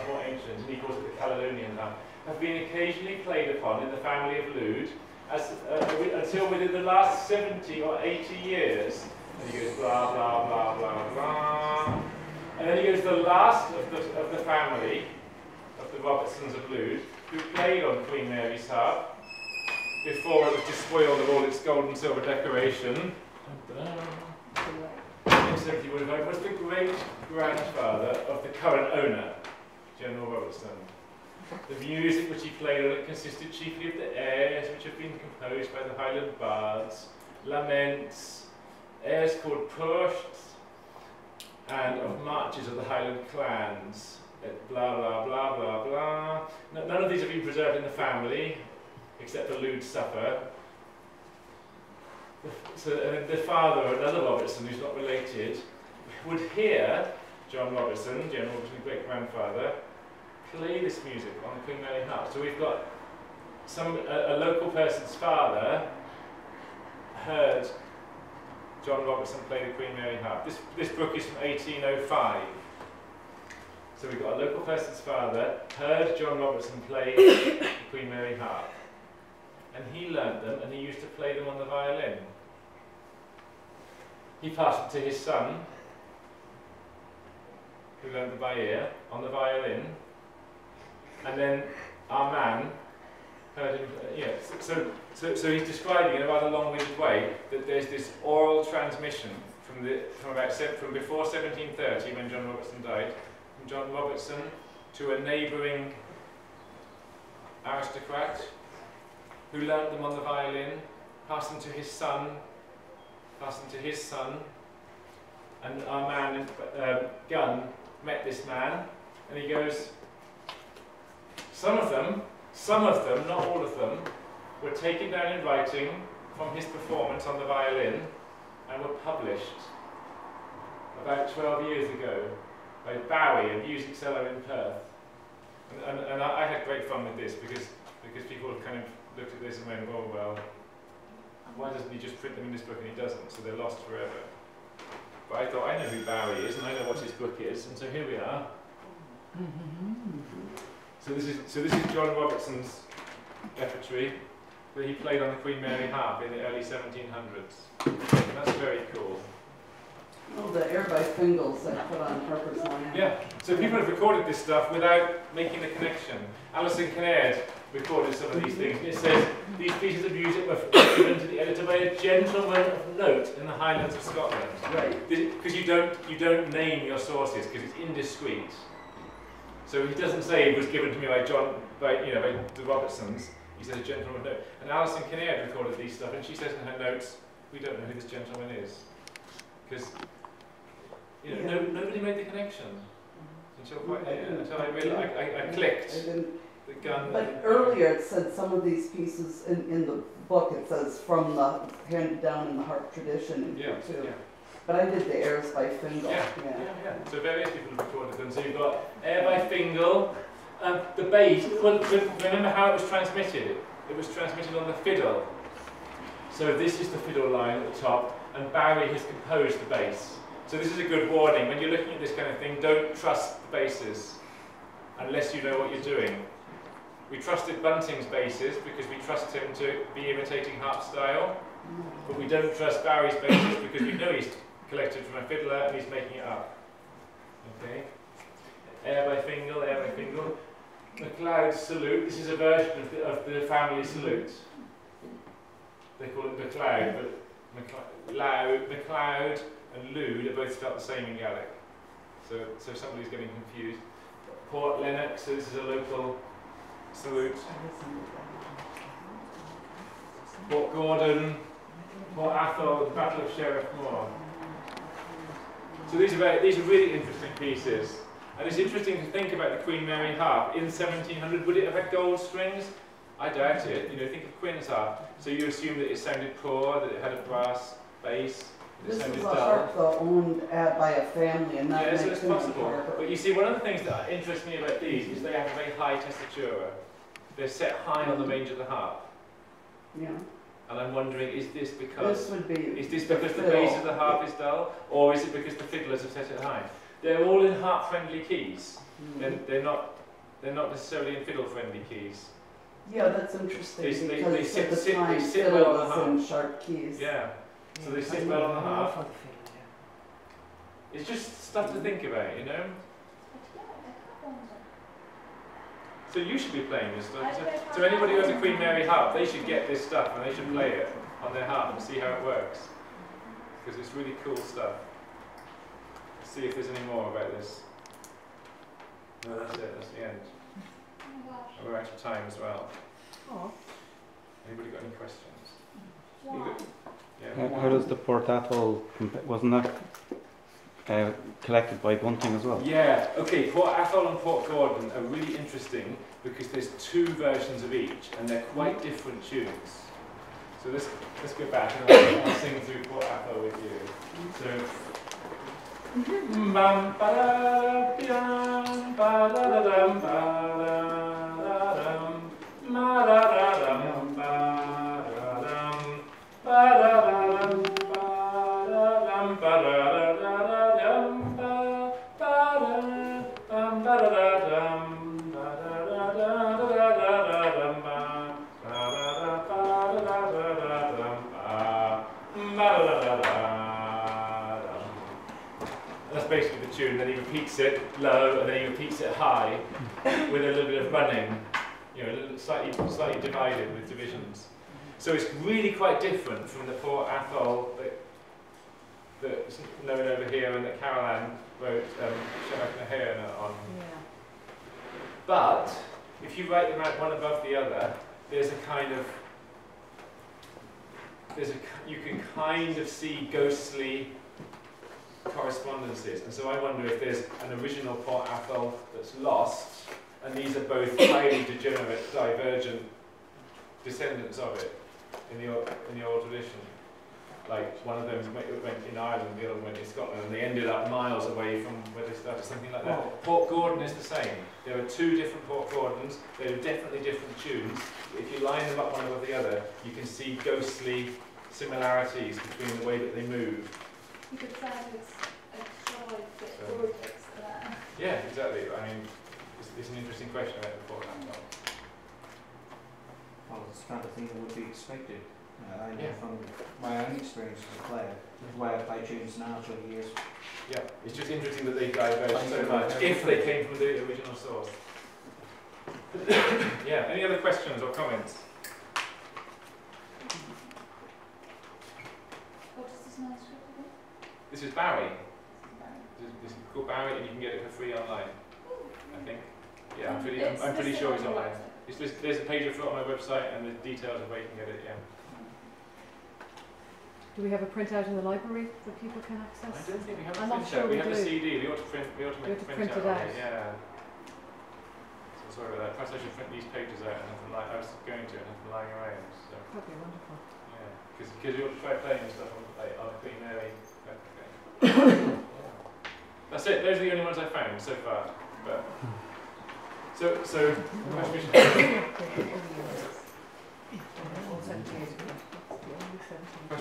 is more ancient, and he calls it the Caledonian harp, have been occasionally played upon in the family of Lude until within the last 70 or 80 years, and he goes blah, blah, blah, blah, blah. And then he goes to the last of the family, of the Robertsons of Lude, who played on Queen Mary's harp before it was despoiled of all its gold and silver decoration. He was the great-grandfather of the current owner, General Robertson. The music which he played on it consisted chiefly of the airs which had been composed by the Highland bards, laments, airs called pushts, and of marches of the Highland clans, blah, blah, blah, blah, blah. None of these have been preserved in the family, except for Lude's supper. So the father, another Robertson who's not related, would hear John Robertson, General Robertson's great-grandfather, play this music on the Queen Mary harp. So we've got a local person's father heard John Robertson play the Queen Mary harp. This book is from 1805. So we've got a local person's father heard John Robertson play the Queen Mary harp. And he learned them, and he used to play them on the violin. He passed it to his son, who learned them by ear, on the violin. And then our man heard him, yeah. So he's describing in a rather long-winded way that there's this oral transmission from before 1730, when John Robertson died, from John Robertson to a neighbouring aristocrat, who learnt them on the violin, passed them to his son, passed them to his son, and our man, Gunn, met this man, and he goes, some of them, not all of them, were taken down in writing from his performance on the violin and were published about 12 years ago by Bowie, a music seller in Perth. And I had great fun with this because people kind of looked at this and went, oh well, why doesn't he just print them in this book? And he doesn't, so they're lost forever. But I thought, I know who Bowie is and I know what his book is, and so here we are. So this is John Robertson's repertory that he played on the Queen Mary harp in the early 1700s. And that's very cool. Oh, the air by Spingles that put on purpose on it. Yeah, so people have recorded this stuff without making the connection. Alison Kinnaird recorded some of these things. It says, these pieces of music were given to the editor by a gentleman of note in the Highlands of Scotland. Right. Because you don't name your sources, because it's indiscreet. So he doesn't say it was given to me by by the Robertsons. He says a gentleman of note. And Alison Kinnaird recorded these stuff, and she says in her notes, we don't know who this gentleman is. Because nobody made the connection until I clicked. The gun. But earlier it said some of these pieces in the book, it says from the handed down in the harp tradition. Yeah, too. Yeah. But I did the airs by Fingal. Yeah. Yeah. Yeah, yeah. So various people have recorded them. So you've got air by Fingal, the bass. Well, remember how it was transmitted? It was transmitted on the fiddle. So this is the fiddle line at the top. And Bowie has composed the bass. So this is a good warning. When you're looking at this kind of thing, don't trust the basses unless you know what you're doing. We trusted Bunting's basses because we trust him to be imitating harp style, but we don't trust Bowie's basses because we know he's collected from a fiddler and he's making it up. Okay? Air by Fingal, air by Fingal. MacLeod's salute. This is a version of the family salute. They call it MacLeod, but MacLeod and Lude are both spelled the same in Gaelic, so somebody's getting confused. Port Lennox, so this is a local salute. Port Gordon, Port Atholl, the Battle of Sheriff Moor. So these are really interesting pieces, and it's interesting to think about the Queen Mary harp in 1700. Would it have had gold strings? I doubt it. Think of Quin's harp. So you assume that it sounded poor, that it had a brass bass. This is a harp though owned by a family, and that so it's possible. But you see, one of the things that interests me about these is they have a very high tessitura. They're set high on the range of the harp. Yeah. And I'm wondering, is this because the bass of the harp is dull, or is it because the fiddlers have set it high? They're all in harp-friendly keys. Mm. They're not necessarily in fiddle-friendly keys. Yeah, that's interesting. They sit well on the harp. Sharp keys. Yeah, So they sit well on the harp. It's just stuff to think about, you know? So you should be playing this stuff. So anybody who has a Queen Mary harp, they should get this stuff and they should play it on their harp and see how it works. Because it's really cool stuff. Let's see if there's any more about this. No, that's it, that's the end. And we're out of time as well. Anybody got any questions? Yeah. How does the Port Atholl, wasn't that collected by Bunting as well? Yeah, okay, Port Atholl and Port Gordon are really interesting because there's two versions of each and they're quite different tunes. So let's go back and I'll sing through Port Atholl with you. And then he repeats it low, and then he repeats it high, with a little bit of running, you know, a little slightly divided with divisions. So it's really quite different from the Port Atholl that's known over here and that Carolan wrote on. Yeah. But if you write them out one above the other, there's a kind of you can kind of see ghostly correspondences, and so I wonder if there's an original Port Atholl that's lost, and these are both highly degenerate, divergent descendants of it in the old tradition. Like one of them went in Ireland, the other went in Scotland, and they ended up miles away from where they started, something like that. Port Gordon is the same. There are two different Port Gordons. They're definitely different tunes. If you line them up one above the other, you can see ghostly similarities between the way that they move. You could say it's a tribe that overtakes that. Yeah, exactly. I mean, it's an interesting question about the Port Atholl. Well, it's the kind of thing that would be expected. I know from my own experience as a player, the way I play tunes now for years. Yeah, it's just interesting that they diverge so much if they came from the original source. Yeah, any other questions or comments? What does this manuscript? This is Barry. This is called Barry, and you can get it for free online. I think. Yeah, I'm pretty sure it's online. There's a page for it on my website, and the details of where you can get it. Yeah. Do we have a printout in the library that people can access? I don't think we have a printout. Sure we have a CD. We ought to print. We ought to make a printout. Yeah. So sorry about that. Perhaps I should print these pages out. And I was going to, and I'm lying around. So. That'd be wonderful. Yeah, because you ought to try playing and stuff on Queen Mary. That's it. Those are the only ones I found so far. But so perhaps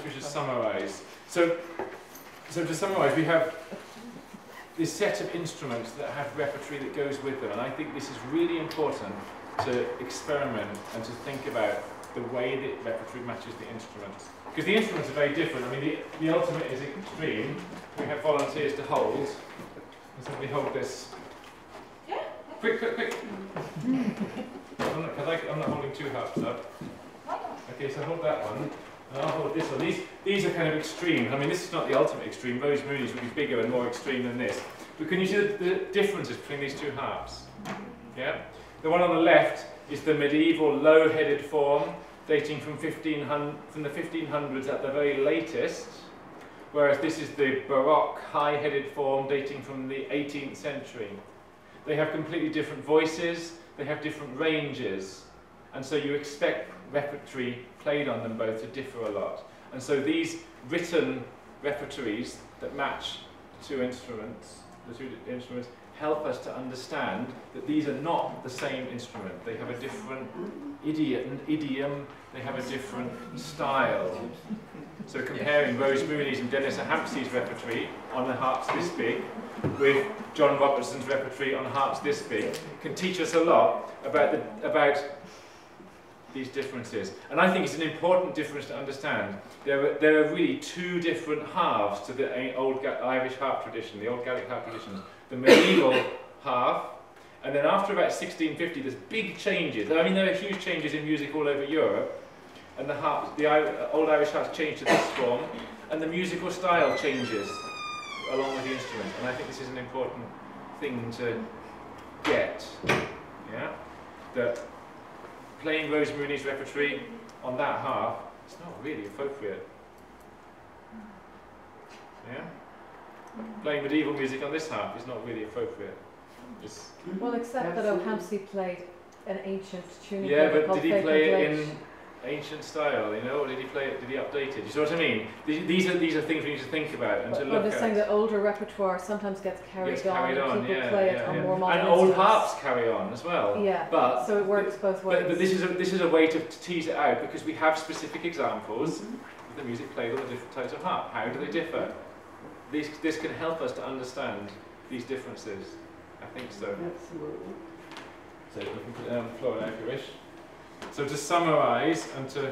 we should summarise. So to summarise, we have this set of instruments that have repertory that goes with them, and I think this is really important to experiment and to think about the way that repertory matches the instruments. Because the instruments are very different. I mean, the ultimate is extreme. We have volunteers to hold. Let's let me hold this. Yeah. Quick. I'm not holding two harps up. Okay, so hold that one. And I'll hold this one. These are kind of extreme. I mean, this is not the ultimate extreme. Rose Mooney's would be bigger and more extreme than this. But can you see the differences between these two harps? Yeah? The one on the left is the medieval low-headed form, dating from the 1500s at the very latest, whereas this is the Baroque high-headed form dating from the 18th century. They have completely different voices, they have different ranges, and so you expect repertory played on them both to differ a lot. And so these written repertories that match the two instruments, help us to understand that these are not the same instrument. They have a different idiom, they have a different style. So comparing Rose Mooney's and Dennis O'Hampsey's repertory on the harps this big with John Robertson's repertory on harps this big can teach us a lot about these differences. And I think it's an important difference to understand. There are really two different halves to the old Irish harp tradition, the old Gaelic harp traditions. The medieval half, and then after about 1650 there's big changes. I mean, there are huge changes in music all over Europe, and the harps, the old Irish harps changed to this form, and the musical style changes along with the instrument. And I think this is an important thing to get, yeah? That playing Rose Mooney's repertory on that harp, it's not really appropriate. Yeah? Playing medieval music on this harp is not really appropriate. It's well, except that O'Hamsey played an ancient tune. Yeah, but did he play it in ancient style, you know, or did he play it, did he update it? You see what I mean? These are things we need to think about and to look at. Well, they're saying that older repertoire sometimes gets carried on, people play it on more modern. And old harps carry on as well. Yeah, but, so it works both ways. But this is a way to tease it out, because we have specific examples of the music played on the different types of harp. How do they differ? This can help us to understand these differences. I think so. Absolutely. So you can put down the floor now if you wish. So to summarise and to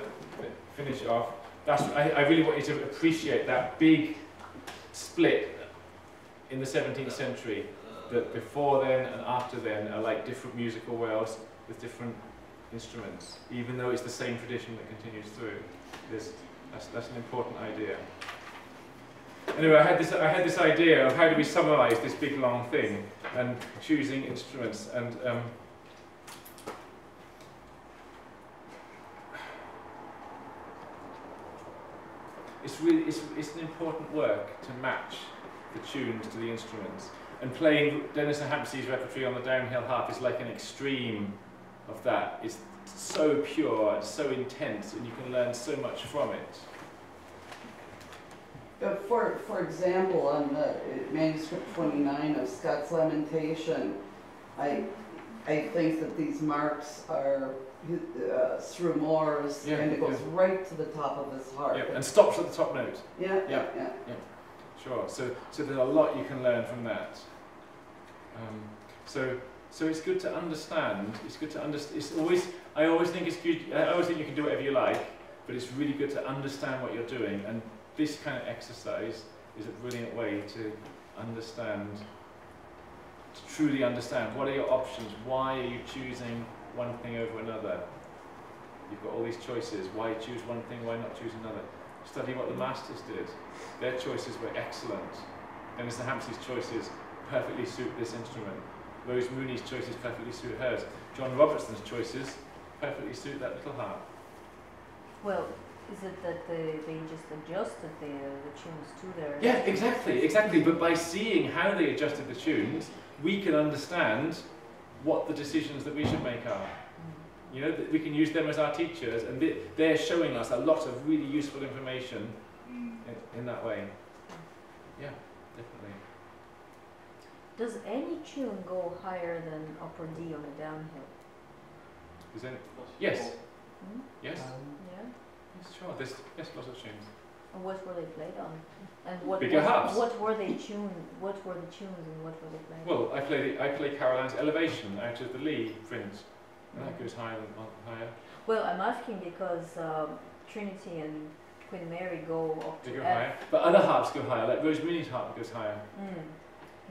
finish off, I really want you to appreciate that big split in the 17th century, that before then and after then are like different musical worlds with different instruments, even though it's the same tradition that continues through. That's an important idea. Anyway, I had this idea of how do we summarise this big long thing, and choosing instruments, and it's an important work to match the tunes to the instruments. And playing Denis O'Hampsey's repertory on the downhill harp is like an extreme of that. It's so pure, it's so intense, and you can learn so much from it. For example, on the manuscript 29 of Scott's Lamentation, I think that these marks are Sremores, yeah, and it goes right to the top of this harp. Yeah, and stops at the top note. Yeah, yeah, yeah. Sure. So there's a lot you can learn from that. So it's good to understand. It's good to understand. I always think you can do whatever you like, but it's really good to understand what you're doing. And this kind of exercise is a brilliant way to understand, to truly understand, what are your options, why are you choosing one thing over another? You've got all these choices, why choose one thing, why not choose another? Study what the masters did. Their choices were excellent. And Mr. Hampsey's choices perfectly suit this instrument. Rose Mooney's choices perfectly suit hers. John Robertson's choices perfectly suit that little harp. Well, is it that they just adjusted the tunes to their... Yeah, exactly. But by seeing how they adjusted the tunes, we can understand what the decisions that we should make are. You know, we can use them as our teachers, and they're showing us a lot of really useful information in that way. Yeah, definitely. Does any tune go higher than upper D on a downhill? Is any? Yes. Hmm? Yes. Yeah. Sure, there's lots of tunes. And what were they played on? And what were the tunes and what were they played? Well, I play Carolan's Elevation out of the Lee print, and that goes higher. Well, I'm asking because Trinity and Queen Mary go up to higher, but other harps go higher. Like Rose Mooney's harp goes higher. Mm.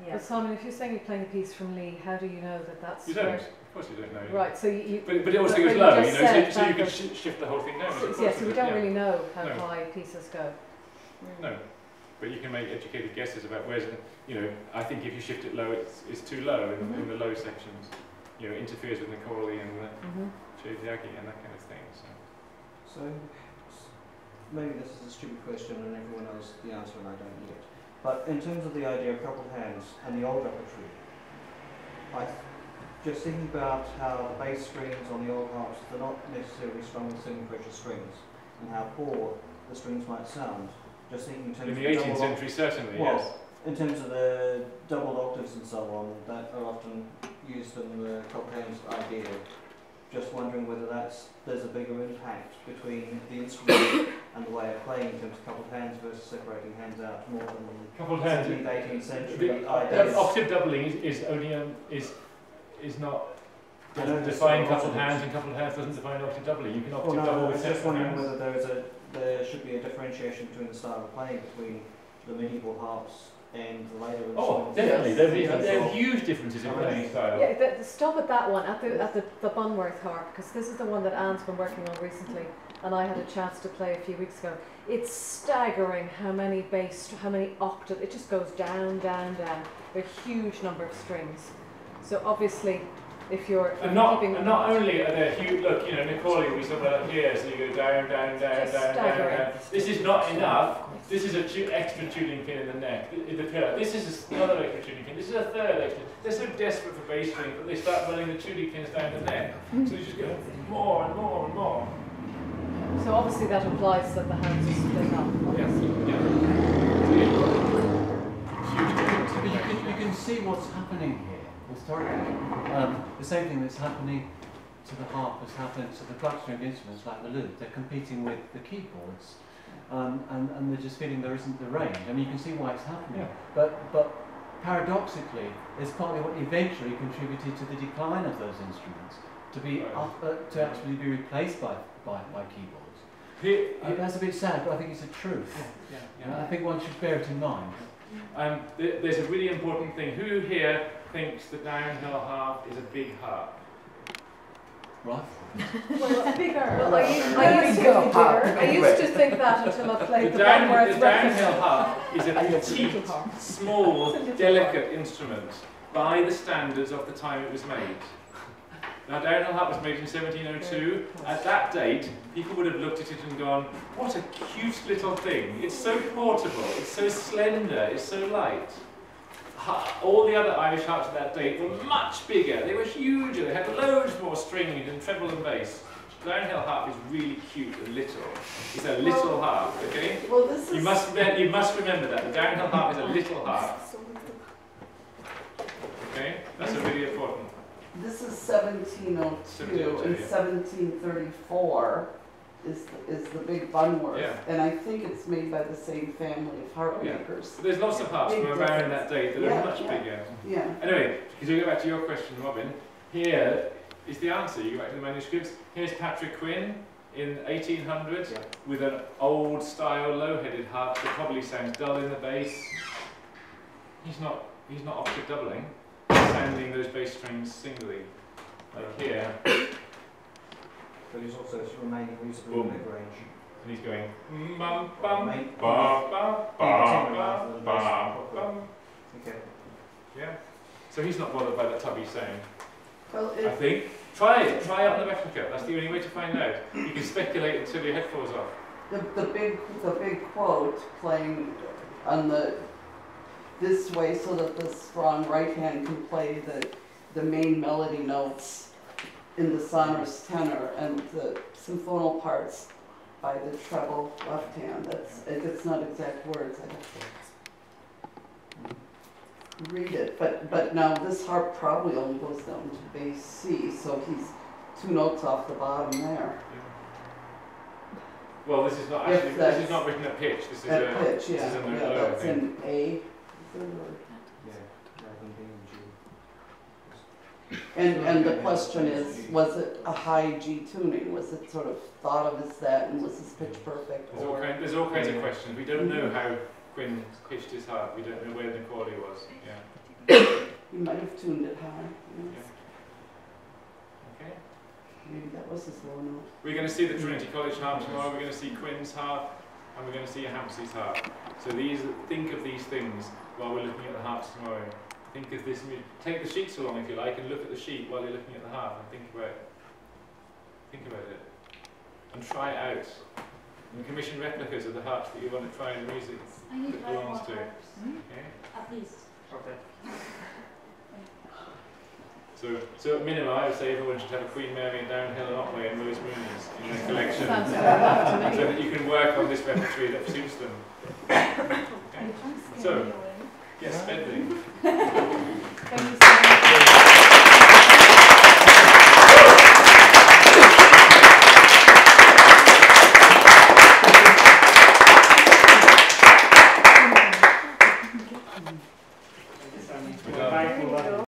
Yeah. But Simon, if you're saying you're playing a piece from Lee, how do you know that that's... You don't. Of course you don't know. Right, so you... But it also goes low, you know, so you can shift the whole thing down. Yeah, so we don't really know how high pieces go. No, but you can make educated guesses about where's... You know, I think if you shift it low, it's too low in the low sections. You know, it interferes with Nicoli and the Chodiaki and that kind of thing, so... So, maybe this is a stupid question and everyone else the answer and I don't yet. But in terms of the idea of coupled hands and the old repertory, just thinking about how the bass strings on the old harps, they're not necessarily strung with single pressure strings, and how poor the strings might sound. Just thinking in terms of the 18th century, certainly, well, yes. In terms of the doubled octaves and so on, that are often used in the coupled hands idea. Just wondering whether there's a bigger impact between the instrument and the way of playing in terms of coupled hands versus separating hands out more than the 18th century ideas. Octave doubling is only is not doesn't define coupled hands, and coupled hands doesn't define octave doubly. You can octave double. I was just wondering whether there should be a differentiation between the style of playing between the medieval harps and the later. Oh, definitely. There are huge differences in playing style. Yeah, stop at that one, at the Bunworth harp, because this is the one that Anne's been working on recently, and I had a chance to play a few weeks ago. It's staggering how many octaves, it just goes down, down, down. There are a huge number of strings. So obviously, if you're... And not only are there huge, look, you know, Nicoli, we somewhere up here, so you go down, down, down, down, down, down. This is not enough. This is an extra tuning pin in the neck, in the pillar. This is another extra tuning pin. This is a third extra. They're so desperate for bass string that they start running the tuning pins down the neck. So you just go more and more and more. So obviously that implies that the hands are split up. Yes, yeah. But you can see what's happening here, historically. The same thing that's happening to the harp has happened to the clustering instruments like the lute. They're competing with the keyboards, and they're just feeling there isn't the range. I mean, you can see why it's happening. Yeah. But paradoxically, it's partly what eventually contributed to the decline of those instruments, to be to actually be replaced by keyboards. That's a bit sad, but I think it's the truth. Yeah, yeah, yeah. I think one should bear it in mind. There's a really important thing. Who here thinks the downhill harp is a big harp? Right? Well, bigger. Well, I used to think that until I played the Bunworth. The downhill harp is a petite, small, delicate instrument by the standards of the time it was made. Now, downhill harp was made in 1702. At that date, people would have looked at it and gone, what a cute little thing. It's so portable, it's so slender, it's so light. All the other Irish harps at that date were much bigger. They were huger. They had loads more strings and treble and bass. Downhill harp is really cute and little. It's a little harp, okay? Well, this is you must remember that. The downhill harp is a little harp. Okay? That's a really important. This is 1702, and 1734 is the big Bunworth, yeah. And I think it's made by the same family of harp makers. Yeah. There's lots of harps from around that day that are much bigger. Yeah. Anyway, because you go back to your question, Robin, here is the answer. You go back to the manuscripts. Here's Patrick Quin in 1800 with an old style low-headed harp that probably sounds dull in the bass. He's not octave doubling. Sounding those bass strings singly, like here. But he's also remaining reasonably in that range. And he's going bum bum ba ba ba ba bum. Okay. Yeah. So he's not bothered by that tubby sound. Well, I think. Try it. Try out the replica. That's the only way to find out. You can speculate until your head falls off. The big quote playing on the. This way, so that the strong right hand can play the main melody notes in the sonorous tenor and the symphonal parts by the treble left hand. It's not exact words. I have to read it. But now this harp probably only goes down to bass C, so he's two notes off the bottom there. Yeah. Well, this is not actually. This is not written at pitch. This is at pitch. Yeah. This is in that's in A. And the question is, was it a high G tuning? Was it sort of thought of as that, and was this pitch perfect? There's all kinds of questions. We don't know how Quin pitched his harp. We don't know where the quality was. Yeah. He might have tuned it high. Yes. Yeah. Okay. Maybe that was his low note. We're going to see the Trinity College harp tomorrow. We're going to see Quin's harp, and we're going to see Hempson's harp. So think of these things while we're looking at the harps tomorrow. Think of this. Take the sheets along if you like, and look at the sheet while you're looking at the harp, and think about it, and try it out. And commission replicas of the harps that you want to try in the music that belongs to. Okay. At least. Okay. So at minimum, I would say everyone should have a Queen Mary and Downhill and Otway and Rose Mooney's in their collection, so that you can work on this repertory that suits them. Okay. So, yes, Bentley.